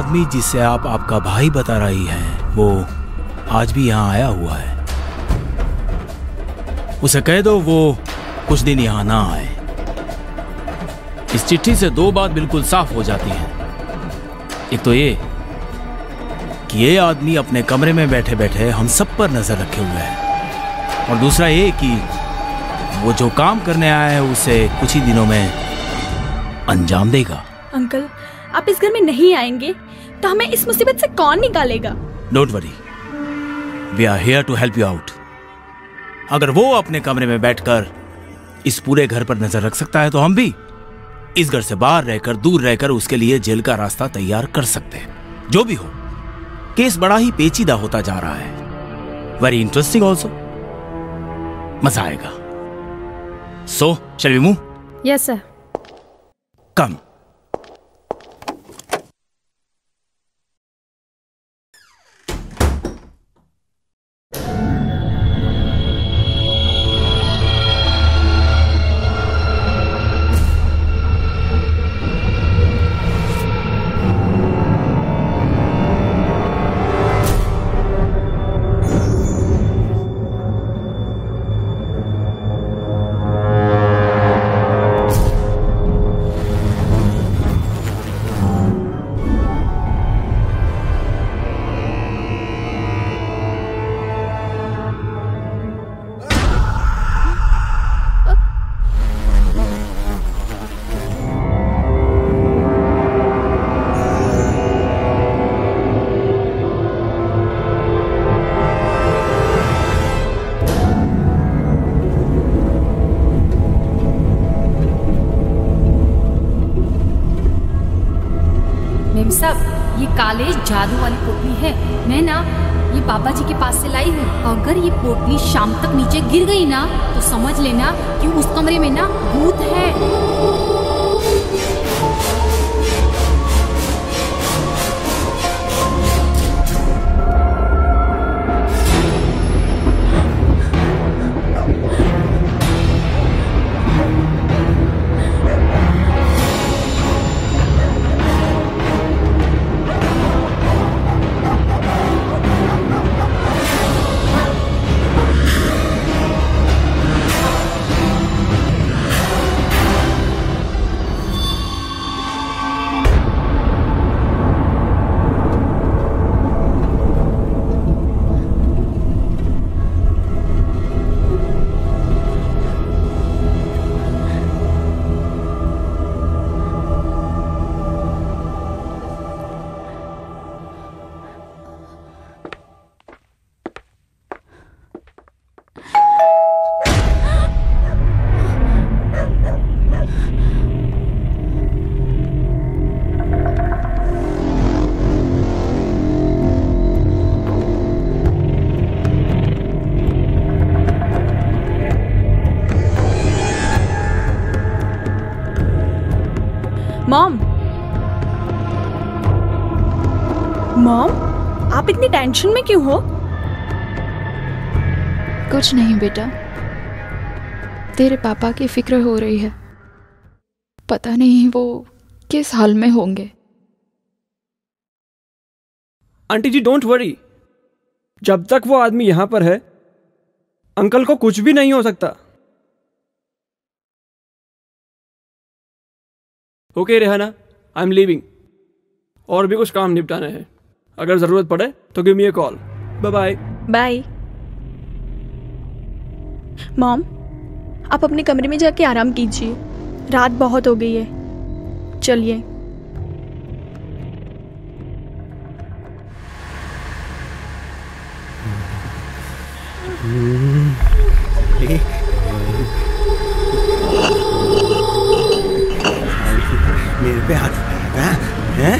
आदमी जिसे आप आपका भाई बता रही हैं, वो आज भी यहाँ आया हुआ है। उसे कह दो वो कुछ दिन यहाँ ना आए। इस चिट्ठी से दो बात बिल्कुल साफ हो जाती हैं। एक तो ये कि ये आदमी अपने कमरे में बैठे बैठे हम सब पर नजर रखे हुए है, और दूसरा ये कि वो जो काम करने आया है उसे कुछ ही दिनों में अंजाम देगा। अंकल आप इस घर में नहीं आएंगे तो हमें इस मुसीबत से कौन निकालेगा? Don't worry, we are here to help you out. अगर वो अपने कमरे में बैठकर इस पूरे घर पर नजर रख सकता है तो हम भी इस घर से बाहर रहकर दूर रहकर उसके लिए जेल का रास्ता तैयार कर सकते हैं। जो भी हो, केस बड़ा ही पेचीदा होता जा रहा है। वेरी इंटरेस्टिंग ऑल्सो, मजा आएगा। So shall we move? Yes sir. Come. काले जादू वाली पोटली है, मैं ना ये बाबा जी के पास से लाई हूँ। अगर ये पोटली शाम तक नीचे गिर गई ना तो समझ लेना कि उस कमरे में ना भूत है। मॉम, आप इतनी टेंशन में क्यों हो? कुछ नहीं बेटा, तेरे पापा की फिक्र हो रही है, पता नहीं वो किस हाल में होंगे। आंटी जी डोंट वरी, जब तक वो आदमी यहां पर है अंकल को कुछ भी नहीं हो सकता। Okay Rehana, I am leaving, और भी कुछ काम निपटाने हैं। अगर जरूरत पड़े तो give me a call. Bye bye. Bye. Mom, आप अपने कमरे में जाके आराम कीजिए, रात बहुत हो गई है। चलिए। मेरे पे हाथ है?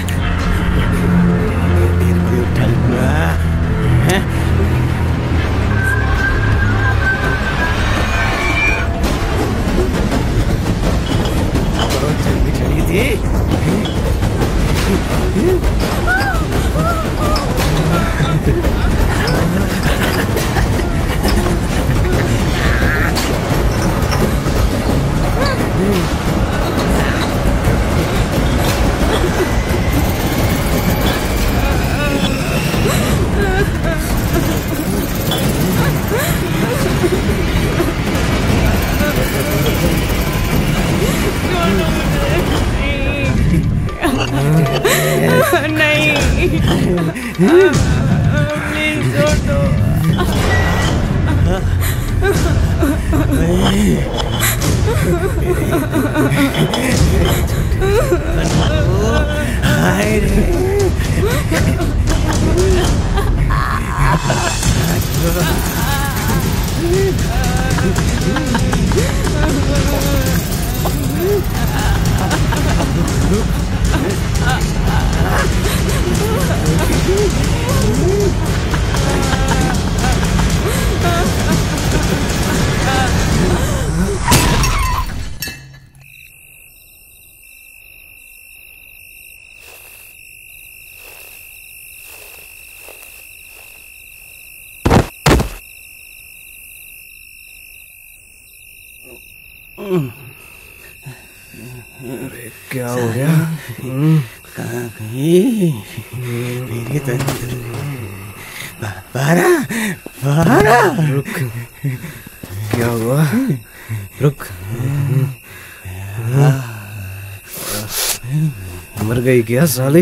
क्या साली,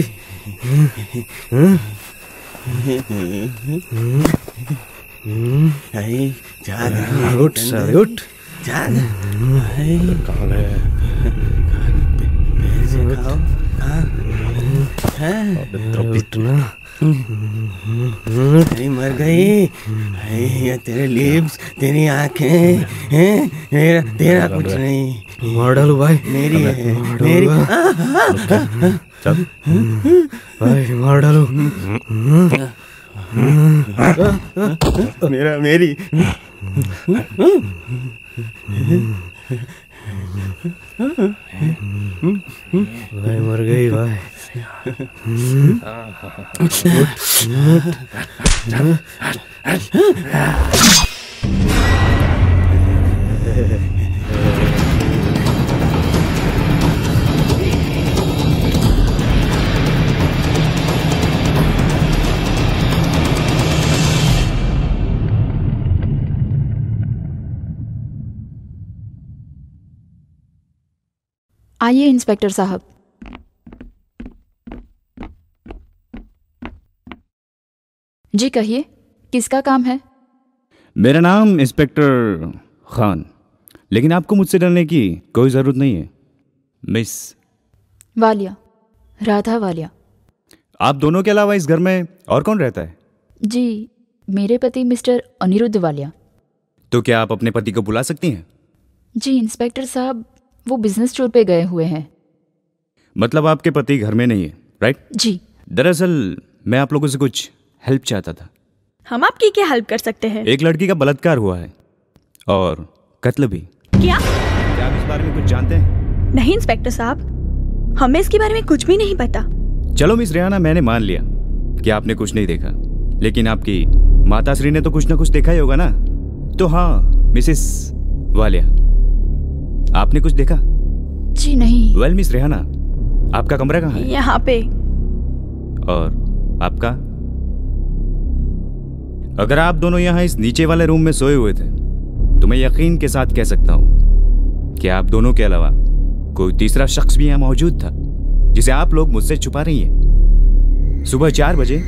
उठ साली उठ, मर गई तेरे लिप्स, तेरी आंखें, मेरा तेरा कुछ नहीं। मॉडल भाई मेरी है, मेरी चल भाई मार डालो मेरा मेरी भाई मर गई भाई आइए इंस्पेक्टर साहब। जी कहिए, किसका काम है? मेरा नाम इंस्पेक्टर खान, लेकिन आपको मुझसे डरने की कोई ज़रूरत नहीं है। मिस वालिया, राधा वालिया। आप दोनों के अलावा इस घर में और कौन रहता है? जी, मेरे पति मिस्टर अनिरुद्ध वालिया। तो क्या आप अपने पति को बुला सकती हैं? जी इंस्पेक्टर साहब, वो बिजनेस टूर पे गए हुए हैं। मतलब आपके पति घर में नहीं है, राइट? जी। दरअसल मैं आप लोगों से कुछ हेल्प चाहता था। हम आपकी क्या हेल्प कर सकते हैं? एक लड़की का बलात्कार हुआ है और कत्ल भी। क्या आप इस बारे में कुछ जानते हैं? नहीं इंस्पेक्टर साहब, हमें इसके बारे में कुछ भी नहीं पता। चलो मिस रेहाना, मैंने मान लिया कि आपने कुछ नहीं देखा, लेकिन आपकी माताश्री ने तो कुछ ना कुछ देखा ही होगा ना। तो हाँ मिसेस वालिया, आपने कुछ देखा? जी नहीं। वेल मिस रेहाना, आपका कमरा कहाँ है? यहाँ पे। और आपका? अगर आप दोनों यहाँ इस नीचे वाले रूम में सोए हुए थे, तो मैं यकीन के साथ कह सकता हूँ कि आप दोनों के अलावा कोई तीसरा शख्स भी यहाँ मौजूद था, जिसे आप लोग मुझसे छुपा रही हैं। सुबह 4 बजे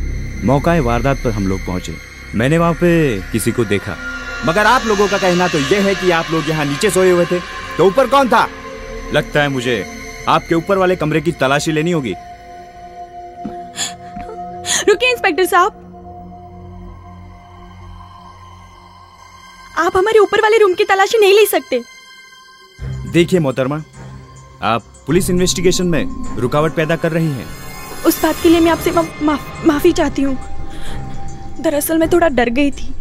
मौका-ए वारदात पर हम लोग पहुँचे। मैंने वहाँ पे किसी को देखा, मगर आप लोगों का कहना तो यह है कि आप लोग यहाँ नीचे सोए हुए थे। तो ऊपर कौन था? लगता है मुझे आपके ऊपर वाले कमरे की तलाशी लेनी होगी। रुकिए इंस्पेक्टर साहब, आप हमारे ऊपर वाले रूम की तलाशी नहीं ले सकते। देखिए मोहतरमा, आप पुलिस इन्वेस्टिगेशन में रुकावट पैदा कर रही हैं। उस बात के लिए मैं आपसे माफी चाहती हूँ। दरअसल मैं थोड़ा डर गई थी।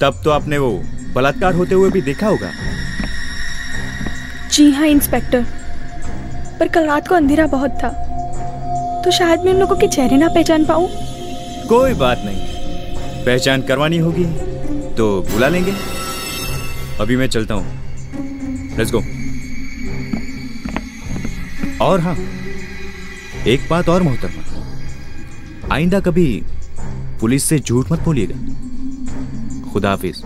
तब तो आपने वो बलात्कार होते हुए भी देखा होगा। जी हाँ इंस्पेक्टर, पर कल रात को अंधेरा बहुत था, तो शायद मैं उन लोगों के चेहरे ना पहचान पाऊँ। कोई बात नहीं, पहचान करवानी होगी तो बुला लेंगे। अभी मैं चलता हूँ, लेट्स गो। और हाँ, एक बात और मोहतरमा, आइंदा कभी पुलिस से झूठ मत बोलिएगा। खुदा हाफिज।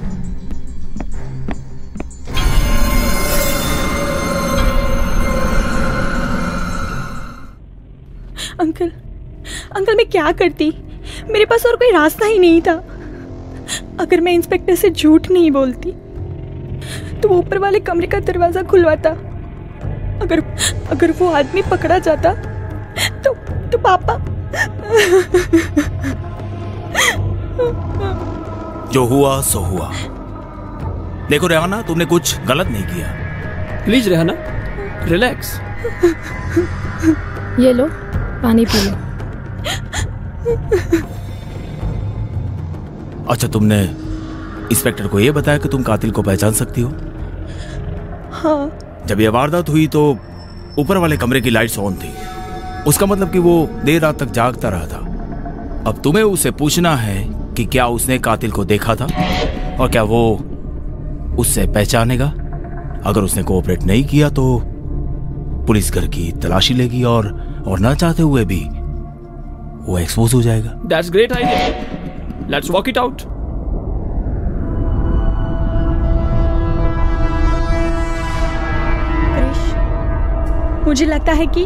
अंकल, अंकल मैं क्या करती? मेरे पास और कोई रास्ता ही नहीं था। अगर मैं इंस्पेक्टर से झूठ नहीं बोलती तो वो ऊपर वाले कमरे का दरवाजा खुलवाता। अगर वो आदमी पकड़ा जाता तो पापा। जो हुआ सो हुआ। देखो रेहाना, तुमने कुछ गलत नहीं किया। Please Rehana, relax. ये लो, पानी पी लो। अच्छा, तुमने इंस्पेक्टर को यह बताया कि तुम कातिल को पहचान सकती हो? हाँ। जब यह वारदात हुई तो ऊपर वाले कमरे की लाइट्स ऑन थी, उसका मतलब कि वो देर रात तक जागता रहा था। अब तुम्हें उसे पूछना है कि क्या उसने कातिल को देखा था और क्या वो उससे पहचानेगा। अगर उसने कोऑपरेट नहीं किया तो पुलिस घर की तलाशी लेगी और ना चाहते हुए भी वो एक्सपोज हो जाएगा। That's great idea. Let's walk it out. Krrish, मुझे लगता है कि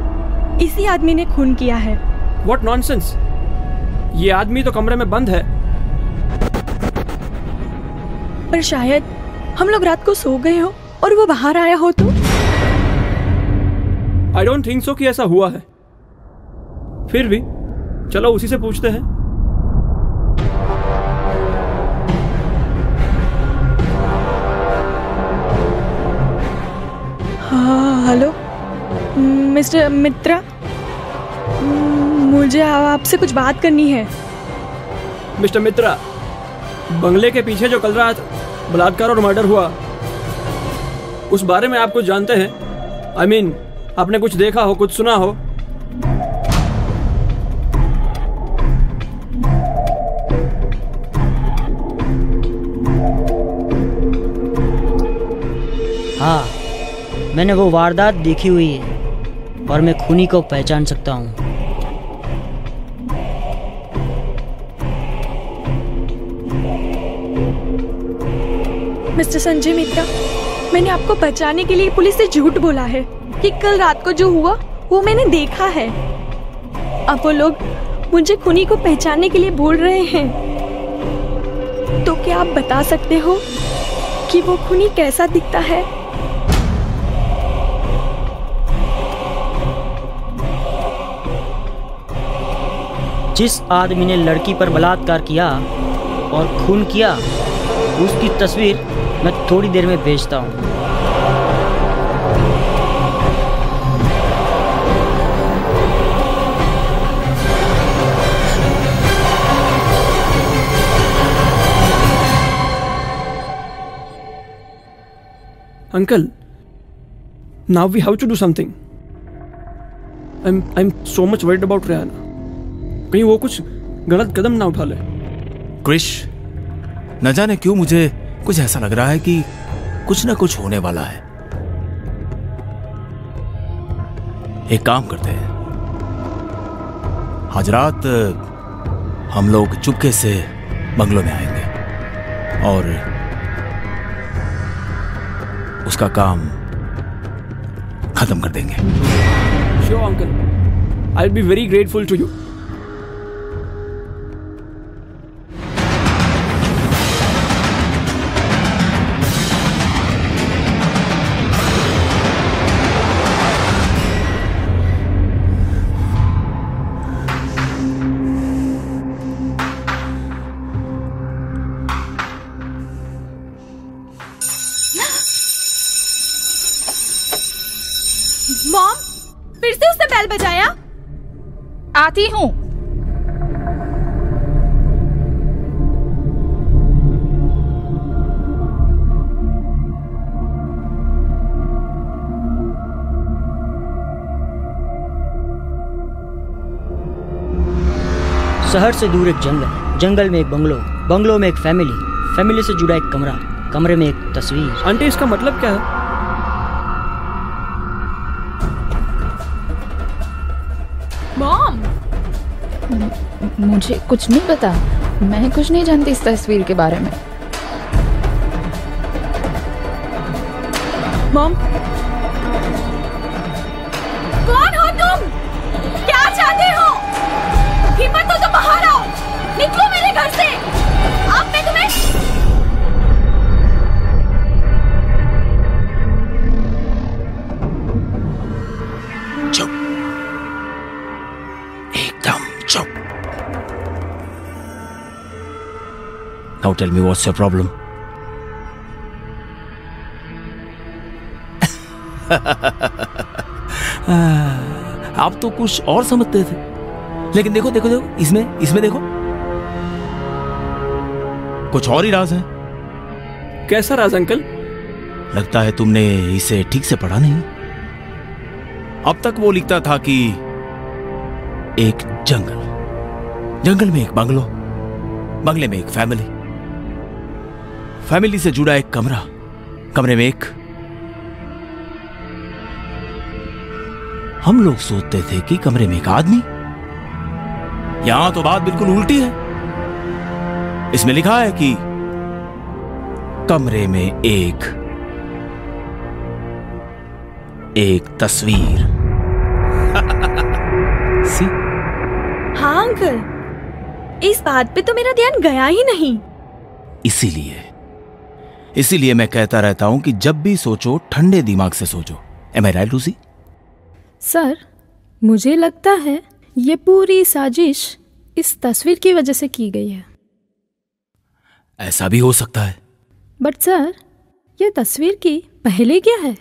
इसी आदमी ने खून किया है। What nonsense! ये आदमी तो कमरे में बंद है। पर शायद हम लोग रात को सो गए हो और वो बाहर आया हो तो। I don't think so कि ऐसा हुआ है। फिर भी चलो उसी से पूछते हैं। हाँ, हेलो मिस्टर मित्रा। मुझे आपसे कुछ बात करनी है। मिस्टर मित्रा, बंगले के पीछे जो कल रात बलात्कार और मर्डर हुआ, उस बारे में आप कुछ जानते हैं? आई मीन, आपने कुछ देखा हो, कुछ सुना हो? हाँ, मैंने वो वारदात देखी हुई है और मैं खूनी को पहचान सकता हूँ। मिस्टर संजय मित्रा, मैंने आपको बचाने के लिए पुलिस से झूठ बोला है कि कल रात को जो हुआ वो मैंने देखा है। अब वो लोग मुझे खूनी को पहचानने के लिए बोल रहे हैं, तो क्या आप बता सकते हो कि वो खूनी कैसा दिखता है? जिस आदमी ने लड़की पर बलात्कार किया और खून किया, उसकी तस्वीर मैं थोड़ी देर में भेजता हूँ। Uncle, now we have to do something. I am so much worried about Rehana. कहीं वो कुछ गलत कदम ना उठा ले। क्रिश, न जाने क्यों मुझे कुछ ऐसा लग रहा है कि कुछ ना कुछ होने वाला है। एक काम करते हैं, आज रात हम लोग चुपके से बंगलों में आएंगे और उसका काम खत्म कर देंगे। Sure uncle, I will be very grateful to you. हूँ शहर से दूर एक जंगल, जंगल में एक बंगलो, बंगलो में एक फैमिली, फैमिली से जुड़ा एक कमरा, कमरे में एक तस्वीर। आंटी, इसका मतलब क्या है? मुझे कुछ नहीं पता, मैं कुछ नहीं जानती इस तस्वीर के बारे में। मॉम, कौन हो तुम? क्या चाहते हो? हिम्मत हो तो बाहर आओ, निकलो मेरे घर से। अब मैं तुम्हें चुप। Now tell me, what's your problem? आप तो कुछ और समझते थे, लेकिन देखो देखो देखो, इसमें देखो, कुछ और ही राज है। कैसा राज अंकल? लगता है तुमने इसे ठीक से पढ़ा नहीं। अब तक वो लिखता था कि एक जंगल, जंगल में एक बंगलो, बंगले में एक फैमिली, फैमिली से जुड़ा एक कमरा, कमरे में एक। हम लोग सोचते थे कि कमरे में एक आदमी। यहां तो बात बिल्कुल उल्टी है। इसमें लिखा है कि कमरे में एक तस्वीर। हाँ अंकल, इस बात पे तो मेरा ध्यान गया ही नहीं। इसीलिए मैं कहता रहता हूं कि जब भी सोचो ठंडे दिमाग से सोचो। Am I right, Lucy? Sir, मुझे लगता है ये पूरी साजिश इस तस्वीर की वजह से की गई है। ऐसा भी हो सकता है। बट सर, ये तस्वीर की पहले क्या है?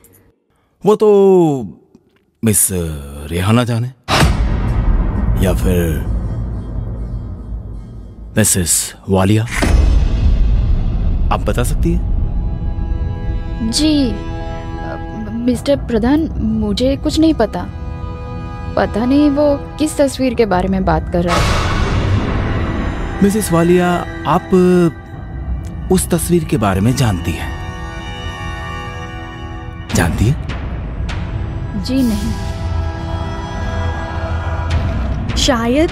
वो तो मिस रेहाना जाने। या फिर मिसेस वालिया, आप बता सकती हैं? जी मिस्टर प्रधान, मुझे कुछ नहीं पता। पता नहीं वो किस तस्वीर के बारे में बात कर रहा है। मिसेस वालिया, आप उस तस्वीर के बारे में जानती हैं? जानती है? जी नहीं। शायद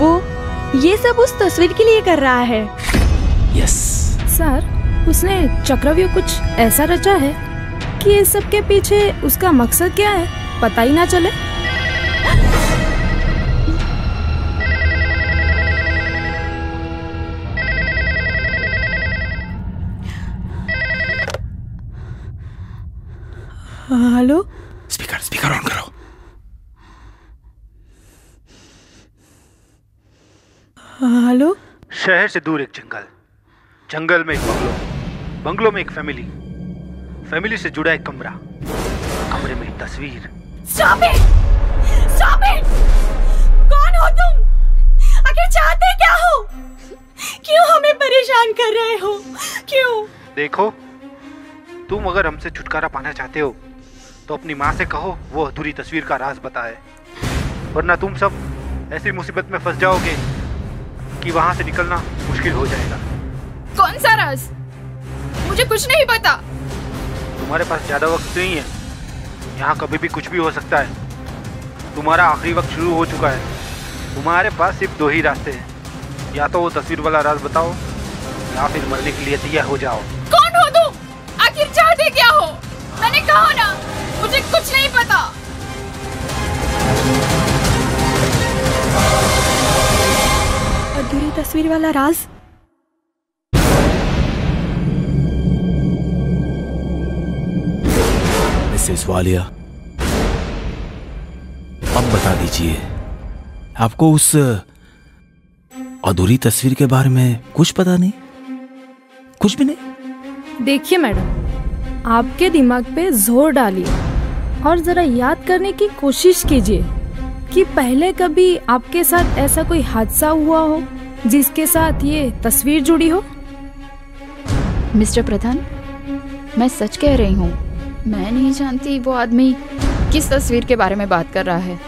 वो ये सब उस तस्वीर के लिए कर रहा है। यस सर, उसने चक्रव्यूह कुछ ऐसा रचा है कि इस सब के पीछे उसका मकसद क्या है पता ही ना चले। हेलो, स्पीकर ऑन करो। हेलो। शहर से दूर एक जंगल में एक बंगलो में एक फैमिली से जुड़ा एक कमरे में एक तस्वीर। Stop it! कौन हो तुम? आखिर चाहते क्या हो? क्यों हमें परेशान कर रहे हो? क्यों? देखो, तुम अगर हमसे छुटकारा पाना चाहते हो तो अपनी माँ से कहो वो अधूरी तस्वीर का राज बताए, वरना तुम सब ऐसी मुसीबत में फंस जाओगे कि वहाँ से निकलना मुश्किल हो जाएगा। कौन सा राज? मुझे कुछ नहीं पता। तुम्हारे पास ज़्यादा वक्त नहीं है, यहाँ कभी भी कुछ भी हो सकता है। तुम्हारा आखिरी वक्त शुरू हो चुका है। तुम्हारे पास सिर्फ दो ही रास्ते हैं, या तो वो तस्वीर वाला राज बताओ या फिर मरने के लिए तैयार हो जाओ। कौन हो तुम? आखिर चाहते क्या हो? मैंने कहा ना, मुझे कुछ नहीं पता। अधूरी तस्वीर वाला राज। मिसेस वालिया, अब बता दीजिए, आपको उस अधूरी तस्वीर के बारे में कुछ पता नहीं? कुछ भी नहीं? देखिए मैडम, आपके दिमाग पे जोर डालिए और जरा याद करने की कोशिश कीजिए कि पहले कभी आपके साथ ऐसा कोई हादसा हुआ हो जिसके साथ ये तस्वीर जुड़ी हो। मिस्टर प्रधान, मैं सच कह रही हूँ, मैं नहीं जानती वो आदमी किस तस्वीर के बारे में बात कर रहा है।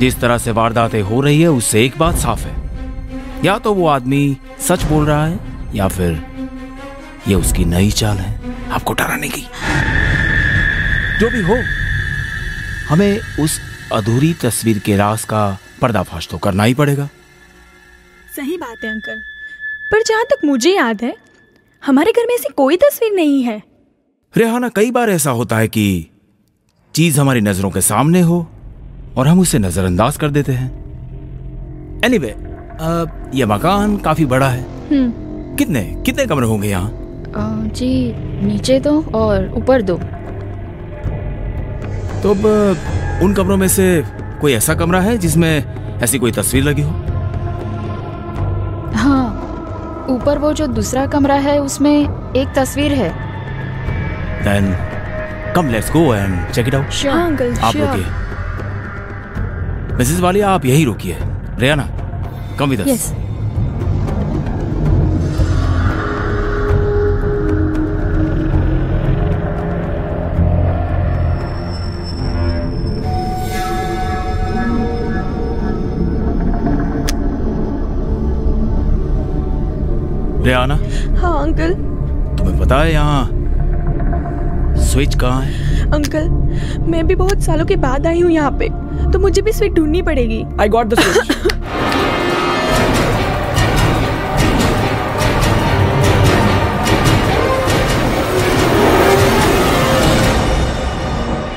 जिस तरह से वारदातें हो रही है उससे एक बात साफ है, या तो वो आदमी सच बोल रहा है या फिर ये उसकी नई चाल है आपको डराने की। जो भी हो, हमें उस अधूरी तस्वीर के राज का पर्दाफाश तो करना ही पड़ेगा। सही बात है अंकल, पर जहां तक मुझे याद है हमारे घर में ऐसी कोई तस्वीर नहीं है। रेहाना, कई बार ऐसा होता है कि चीज हमारी नजरों के सामने हो और हम उसे नजरअंदाज कर देते हैं। एनीवे, ये मकान काफी बड़ा है। कितने कमरे होंगे यहाँ? जी, नीचे दो और ऊपर दो। तो उन कमरों में से कोई ऐसा कमरा है जिसमें ऐसी कोई तस्वीर लगी हो? हाँ, ऊपर वो जो दूसरा कमरा है उसमें एक तस्वीर है। Then come let's go and check it out. Sure. Uncle, आप रुकिए। मिसेस वालिया, आप यहीं रुकिए। Rehana, come with us. Yes. Rehana. हाँ अंकल। तुम्हें पता है यहाँ स्विच कहाँ है? अंकल, मैं भी बहुत सालों के बाद आई हूँ यहाँ पे, तो मुझे भी स्विच ढूंढनी पड़ेगी। I got the switch.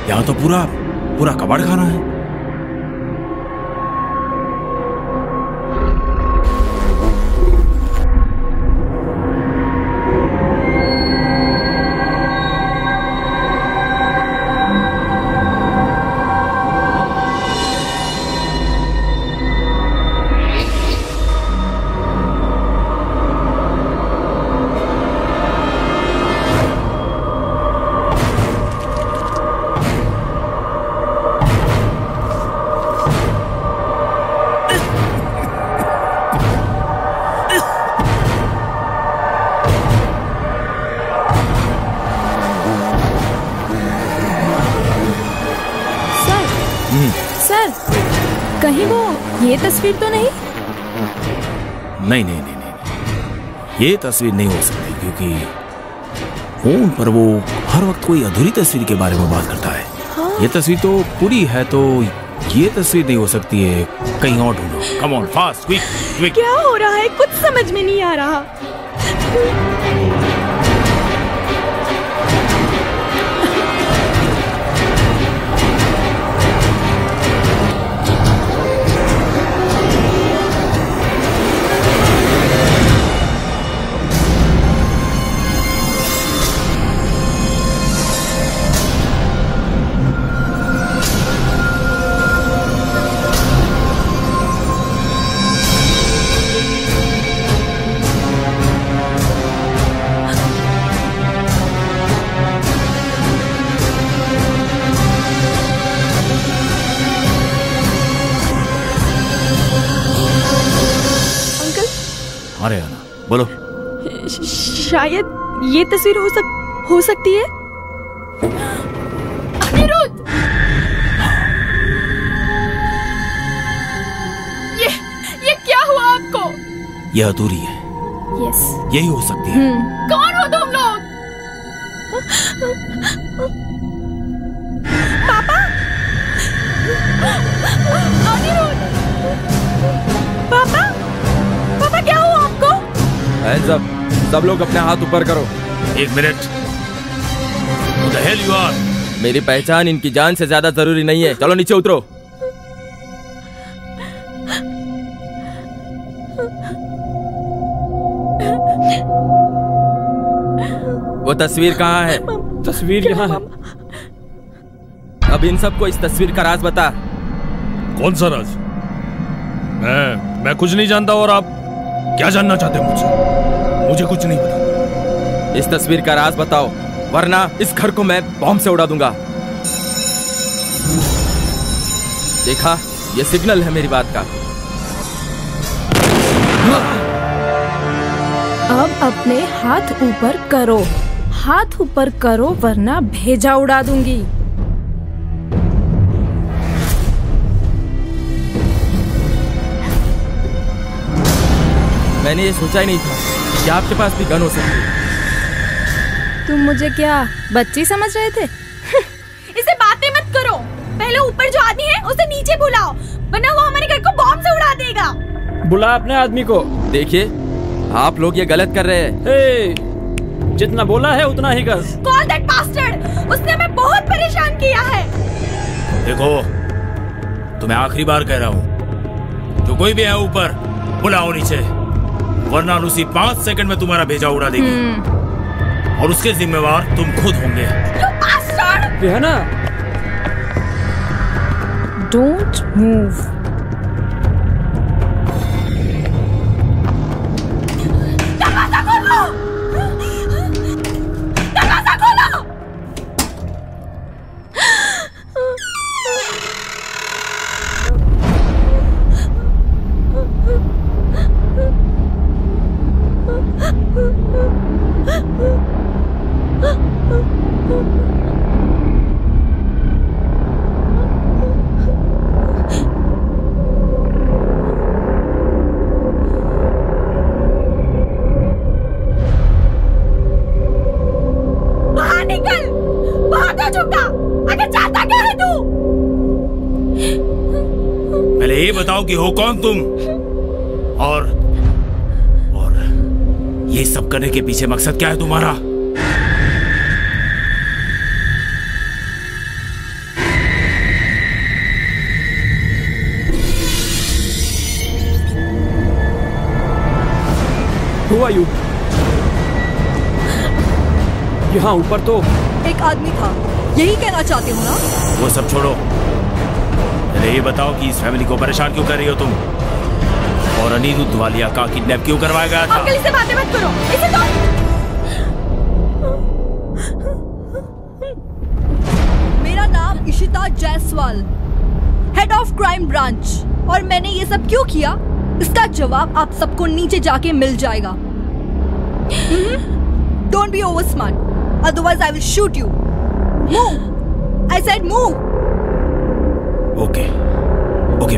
यहाँ तो पूरा कबाड़ खाना है। ये तस्वीर तो नहीं? नहीं नहीं नहीं नहीं, ये तस्वीर नहीं हो सकती क्योंकि फोन पर वो हर वक्त कोई अधूरी तस्वीर के बारे में बात करता है। हाँ? ये तस्वीर तो पूरी है, तो ये तस्वीर नहीं हो सकती है, कहीं और ढूंढो। Come on fast quick quick. क्या हो रहा है, कुछ समझ में नहीं आ रहा। बोलो, शायद ये तस्वीर हो सकती है। अनिरुद्ध, ये क्या हुआ आपको? ये अधूरी है। यस, यही हो सकती है। कौन हो तुम लोग? पापा, अनिरुद्ध, पापा, पापा क्या हुआ आपको? सब लोग अपने हाथ ऊपर करो। एक minute, Who the hell you are? मेरी पहचान इनकी जान से ज्यादा जरूरी नहीं है। चलो नीचे उतरो। वो तस्वीर कहाँ है? तस्वीर यहाँ है। अब इन सबको इस तस्वीर का राज बता। कौन सा राज? मैं कुछ नहीं जानता, और आप क्या जानना चाहते हो मुझसे? मुझे कुछ नहीं पता। इस तस्वीर का राज बताओ, वरना इस घर को मैं बॉम्ब से उड़ा दूंगा। देखा, ये सिग्नल है मेरी बात का। अब अपने हाथ ऊपर करो, हाथ ऊपर करो, वरना भेजा उड़ा दूंगी। मैंने ये सोचा ही नहीं था कि आपके पास भी गन हो सकती है। तुम मुझे क्या बच्ची समझ रहे थे? इसे बातें मत करो, पहले ऊपर जो आदमी है उसे नीचे बुलाओ, वरना वो हमारे घर को बॉम्ब से उड़ा देगा। बुला अपने आदमी को। देखिए, आप लोग ये गलत कर रहे हैं। हे, जितना बोला है उतना ही कर। कॉल दैट बास्टर्ड, उसने हमें बहुत परेशान किया है। देखो, तुम्हें आखिरी बार कह रहा हूँ, जो कोई भी है ऊपर बुलाओ नीचे, वरना लूसी 5 सेकंड में तुम्हारा भेजा उड़ा देगी, और उसके जिम्मेवार तुम खुद होंगे। You bastard! Rehana, Don't move. दरवाजा खोलो! दरवाजा खोलो! कि हो कौन तुम, और ये सब करने के पीछे मकसद क्या है तुम्हारा? Who are you? यहाँ ऊपर तो एक आदमी था, यही कहना चाहते हो ना? वो सब छोड़ो, ये बताओ कि इस फैमिली को परेशान क्यों कर रही हो तुम, और अनिरुद्ध वालिया का किडनैप क्यों करवाया गया था? अंकल, इससे बातें मत करो, इसे दो। मेरा नाम Ishita Jaiswal, head of crime branch, और मैंने ये सब क्यों किया, इसका जवाब आप सबको नीचे जाके मिल जाएगा। Don't be over smart, otherwise I will shoot you. Move, I said move. Okay,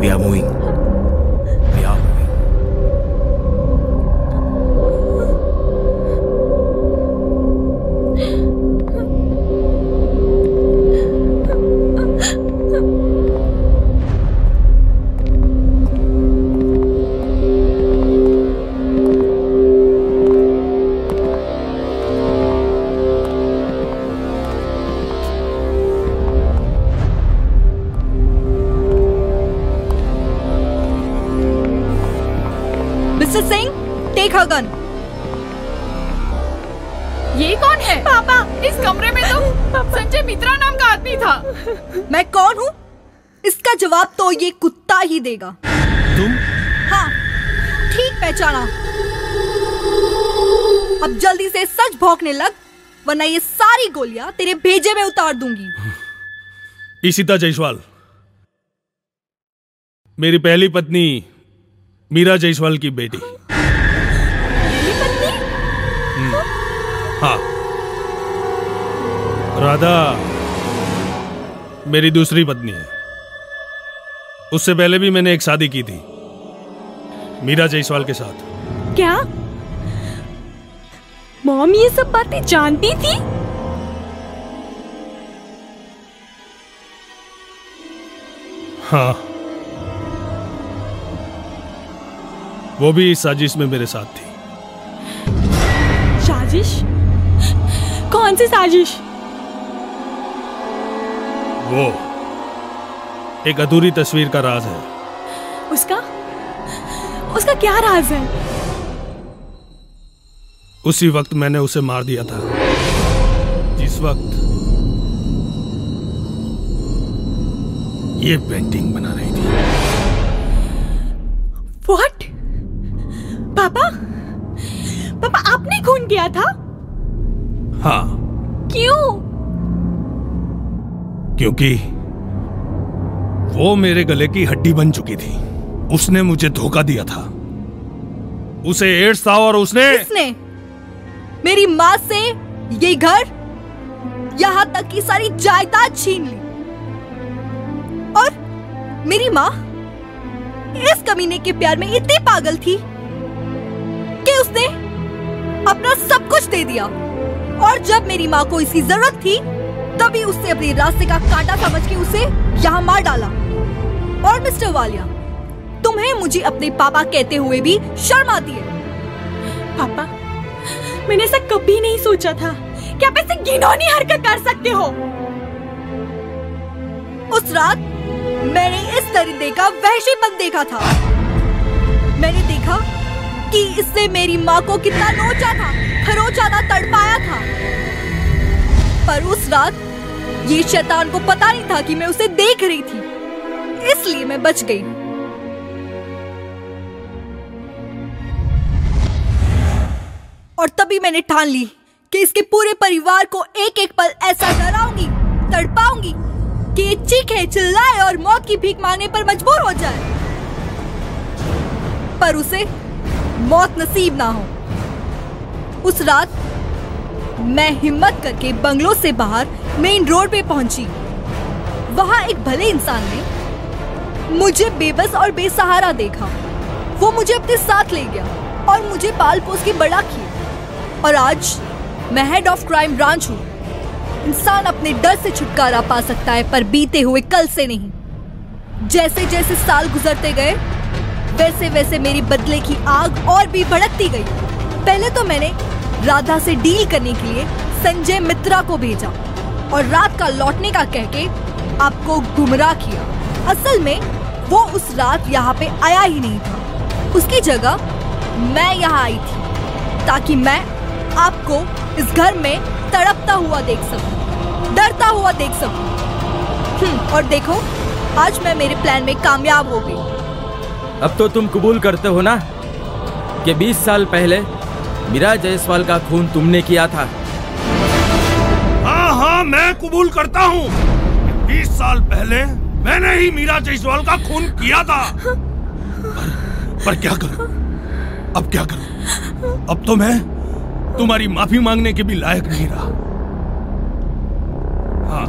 we are moving. Mister Singh, take her gun. ये कौन है? पापा, इस कमरे में तो संजय मित्रा नाम का आदमी था। मैं कौन हूँ इसका जवाब तो ये कुत्ता ही देगा। तुम? हाँ, ठीक पहचाना। अब जल्दी से सच भौंकने लग, वरना ये सारी गोलियां तेरे भेजे में उतार दूंगी। इशिता जायसवाल, मेरी पहली पत्नी मीरा जायसवाल की बेटी। हाँ, राधा मेरी दूसरी पत्नी है। उससे पहले भी मैंने एक शादी की थी मीरा जायसवाल के साथ। क्या मॉम ये सब बातें जानती थी? हाँ, वो भी इस साजिश में मेरे साथ थी। साजिश? कौन सी साजिश? वो एक अधूरी तस्वीर का राज है। उसका क्या राज है? उसी वक्त मैंने उसे मार दिया था जिस वक्त ये पेंटिंग बना रही थी। What? पापा आपने खून किया था? हाँ। क्यों? क्योंकि वो मेरे गले की हड्डी बन चुकी थी। उसने मुझे धोखा दिया था। उसे एड्स था और उसने मेरी माँ से ये घर, यहाँ तक कि सारी जायदाद छीन ली। और मेरी माँ इस कमीने के प्यार में इतनी पागल थी कि उसने अपना सब कुछ दे दिया। और जब मेरी माँ को इसकी जरूरत थी तभी उसने अपने रास्ते का कांटा समझ के उसे यहाँ मार डाला। और मिस्टर वालिया, तुम्हें मुझे अपने पापा कहते हुए भी शर्म आती है। पापा, मैंने ऐसा कभी नहीं सोचा था कि आप ऐसे घिनौनी हरकत कर सकते हो। उस रात मैंने इस दरिंदे का वहशीपन देखा था। मैंने देखा कि इसने मेरी माँ को कितना नोचा था, खरोचा था, तड़पाया था। पर उस रात ये शैतान को पता नहीं था कि मैं उसे देख रही थी, इसलिए मैं बच गई। और तभी मैंने ठान ली कि इसके पूरे परिवार को एक एक पल ऐसा डराऊंगी, तड़पाऊंगी कि ये चीखे, चिल्लाए और मौत की भीख मांगने पर मजबूर हो जाए। पर उसे मौत नसीब ना हो। उस रात मैं हिम्मत करके बंगलों से बाहर मेन रोड पे पहुंची। वहां एक भले इंसान ने मुझे बेबस और बेसहारा देखा। वो मुझे अपने साथ ले गया और मुझे पाल पोस के बड़ा किया। और आज मैं हेड ऑफ क्राइम ब्रांच हूँ। इंसान अपने डर से छुटकारा पा सकता है, पर बीते हुए कल से नहीं। जैसे जैसे साल गुजरते गए वैसे वैसे मेरी बदले की आग और भी भड़कती गई। पहले तो मैंने राधा से डील करने के लिए संजय मित्रा को भेजा और रात का लौटने का कह के आपको गुमराह किया। असल में वो उस रात यहाँ पे आया ही नहीं था। उसकी जगह मैं यहाँ आई थी ताकि मैं आपको इस घर में तड़पता हुआ देख सकूं, डरता हुआ देख सकूं। और देखो, आज मैं मेरे प्लान में कामयाब हो गई। अब तो तुम कबूल करते हो ना कि 20 साल पहले मीरा जायसवाल का खून तुमने किया था? हाँ हाँ, मैं कबूल करता हूँ। 20 साल पहले मैंने ही मीरा जायसवाल का खून किया था। पर क्या करूँ, अब क्या करूँ? अब तो मैं तुम्हारी माफी मांगने के भी लायक नहीं रहा। हाँ,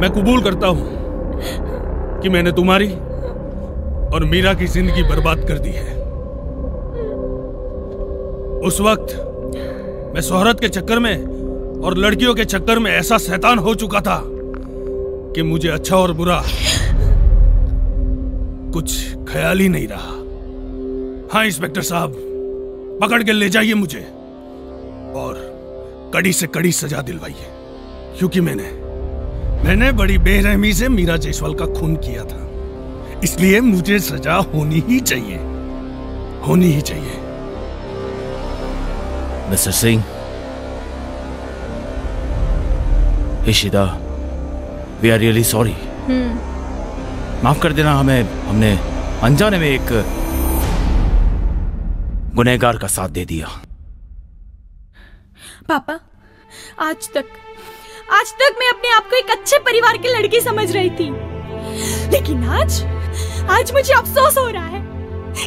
मैं कबूल करता हूँ कि मैंने तुम्हारी और मीरा की जिंदगी बर्बाद कर दी है। उस वक्त मैं शोहरत के चक्कर में और लड़कियों के चक्कर में ऐसा शैतान हो चुका था कि मुझे अच्छा और बुरा कुछ ख्याल ही नहीं रहा। हाँ इंस्पेक्टर साहब, पकड़ के ले जाइए मुझे और कड़ी से कड़ी सजा दिलवाइए, क्योंकि मैंने बड़ी बेरहमी से मीरा जायसवाल का खून किया था, इसलिए मुझे सजा होनी ही चाहिए। होनी ही चाहिए। Mister Singh, Ishita, we are really sorry. माफ कर देना हमें, हमने अनजाने में एक गुनहगार का साथ दे दिया। पापा, आज तक मैं अपने आप को एक अच्छे परिवार की लड़की समझ रही थी, लेकिन आज मुझे अफसोस हो रहा है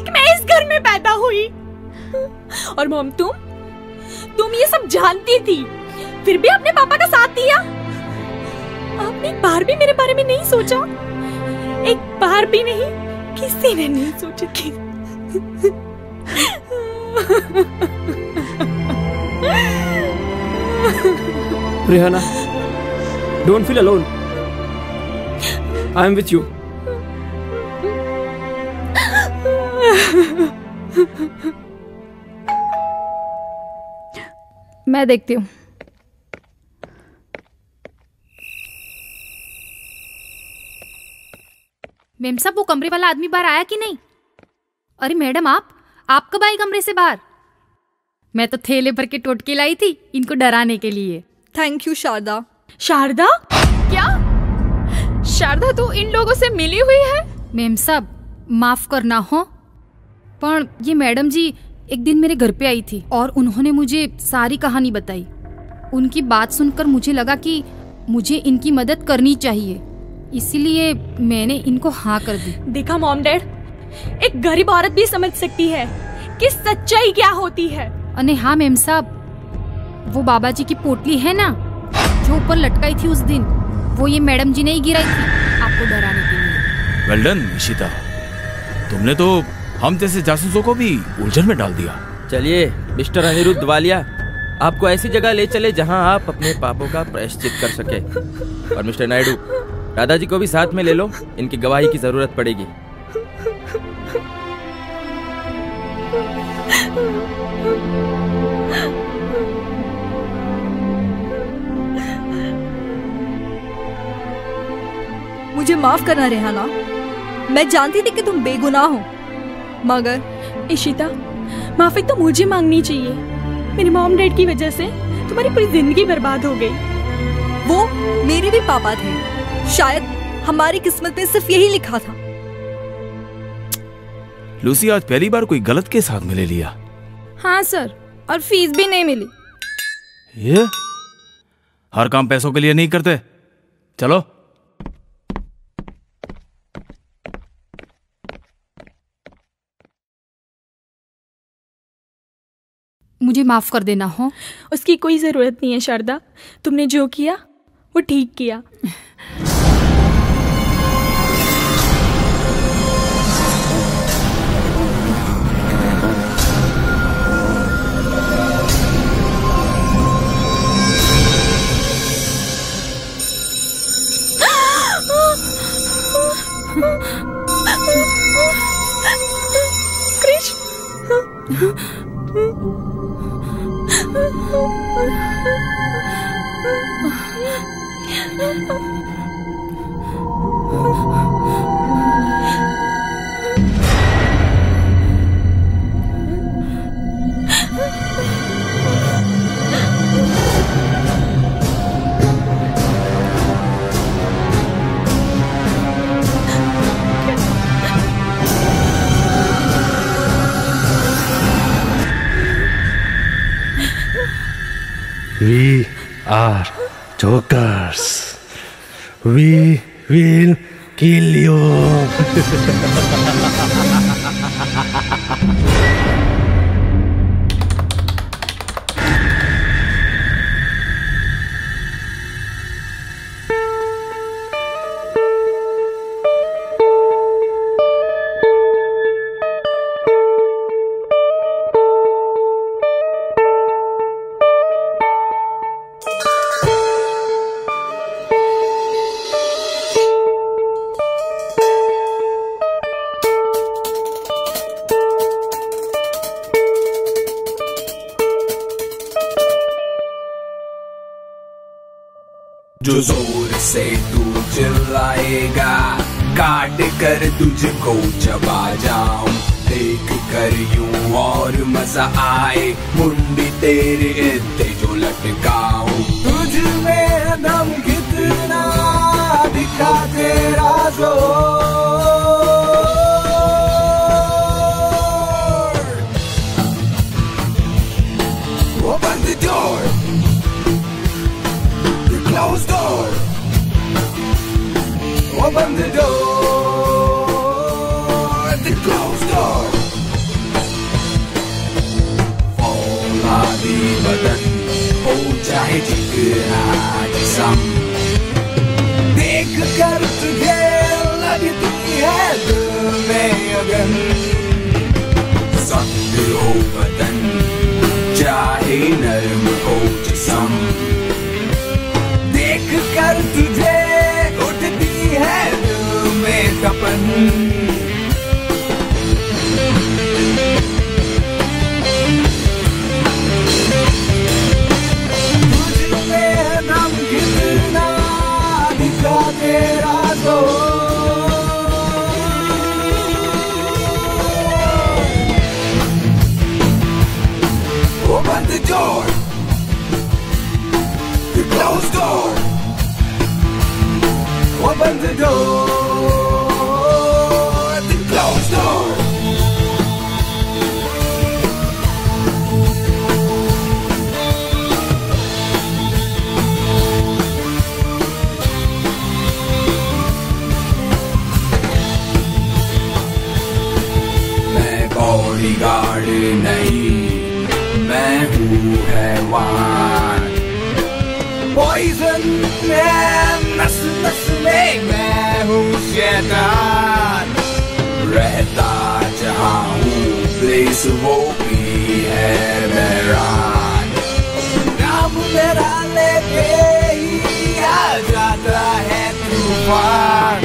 कि मैं इस घर में पैदा हुई। और मॉम, तुम ये सब जानती थी, फिर भी आपने पापा का साथ दिया। आपने एक बार भी मेरे बारे में नहीं सोचा, एक बार भी नहीं, किसी ने नहीं सोचा कि Rehana, don't feel alone. I am with you. मैं देखती हूँ। मैम साहब, वो कमरे वाला आदमी बाहर आया कि नहीं? अरे मैडम, आप कब आई कमरे से बाहर? मैं तो थैले भर के टोटके लाई थी इनको डराने के लिए। Thank you Sharda. शारदा? क्या? शारदा तो इन लोगों से मिली हुई है? मैम साहब माफ करना हो, पर ये मैडम जी एक दिन मेरे घर पे आई थी और उन्होंने मुझे सारी कहानी बताई। उनकी बात सुनकर मुझे लगा कि मुझे इनकी मदद करनी चाहिए, इसीलिए मैंने इनको हाँ कर दी। देखा मॉम डैड, एक गरीब औरत भी समझ सकती है कि सच्चाई क्या होती है। अरे हाँ मैम साहब, वो बाबा जी की पोटली है ना जो ऊपर लटकाई थी उस दिन, वो ये मैडम जी ने ही गिराई थी आपको डराने के लिए। वेल डन इशिता, तुमने तो हम जैसे जासूसों को भी उलझन में डाल दिया। चलिए मिस्टर अनिरुद्ध वालिया, आपको ऐसी जगह ले चले जहां आप अपने पापों का प्रायश्चित कर सके। और मिस्टर नायडू, दादाजी को भी साथ में ले लो, इनकी गवाही की जरूरत पड़ेगी। मुझे माफ करना रेहाना, मैं जानती थी कि तुम बेगुनाह हो, मगर इशिता, माफी तो मुझे मांगनी चाहिए। मेरे मॉम डैड की वजह से तुम्हारी पूरी जिंदगी बर्बाद हो गई। वो मेरे भी पापा थे, शायद हमारी किस्मत में सिर्फ यही लिखा था। लूसी, आज पहली बार कोई गलत केस हाथ में ले लिया। हाँ सर, और फीस भी नहीं मिली। ये हर काम पैसों के लिए नहीं करते। चलो मुझे माफ कर देना हो। उसकी कोई जरूरत नहीं है शारदा, तुमने जो किया वो ठीक किया। We are jokers. We will kill you. जो जोर से तू चिल्लाएगा काट कर तुझको चबा जाऊं। देख कर यूं और मजा आए, मुंडी तेरे इत्ते जो लटकाऊं, तुझ में दम कितना दिखा तेरा जोर। Open the door, the closed door, open the door. बदन हो चाहे जिसम देख कर तुझे लगती है दिल में अगन, सख्त हो बदन चाहे नर्म हो जिसम, देख कर तुझे उठती है दिल में तपन। Open the door, the closed door, open the door, the closed door. मैं बॉडीगार्ड नहीं, मैं हूँ हैवान, पॉइजन है नस नस में, मैं हूँ शैतान, रहता जहाँ हूँ प्लेस वो भी है मेरान, नाम मेरा लेके ही आ जाता है तूफान।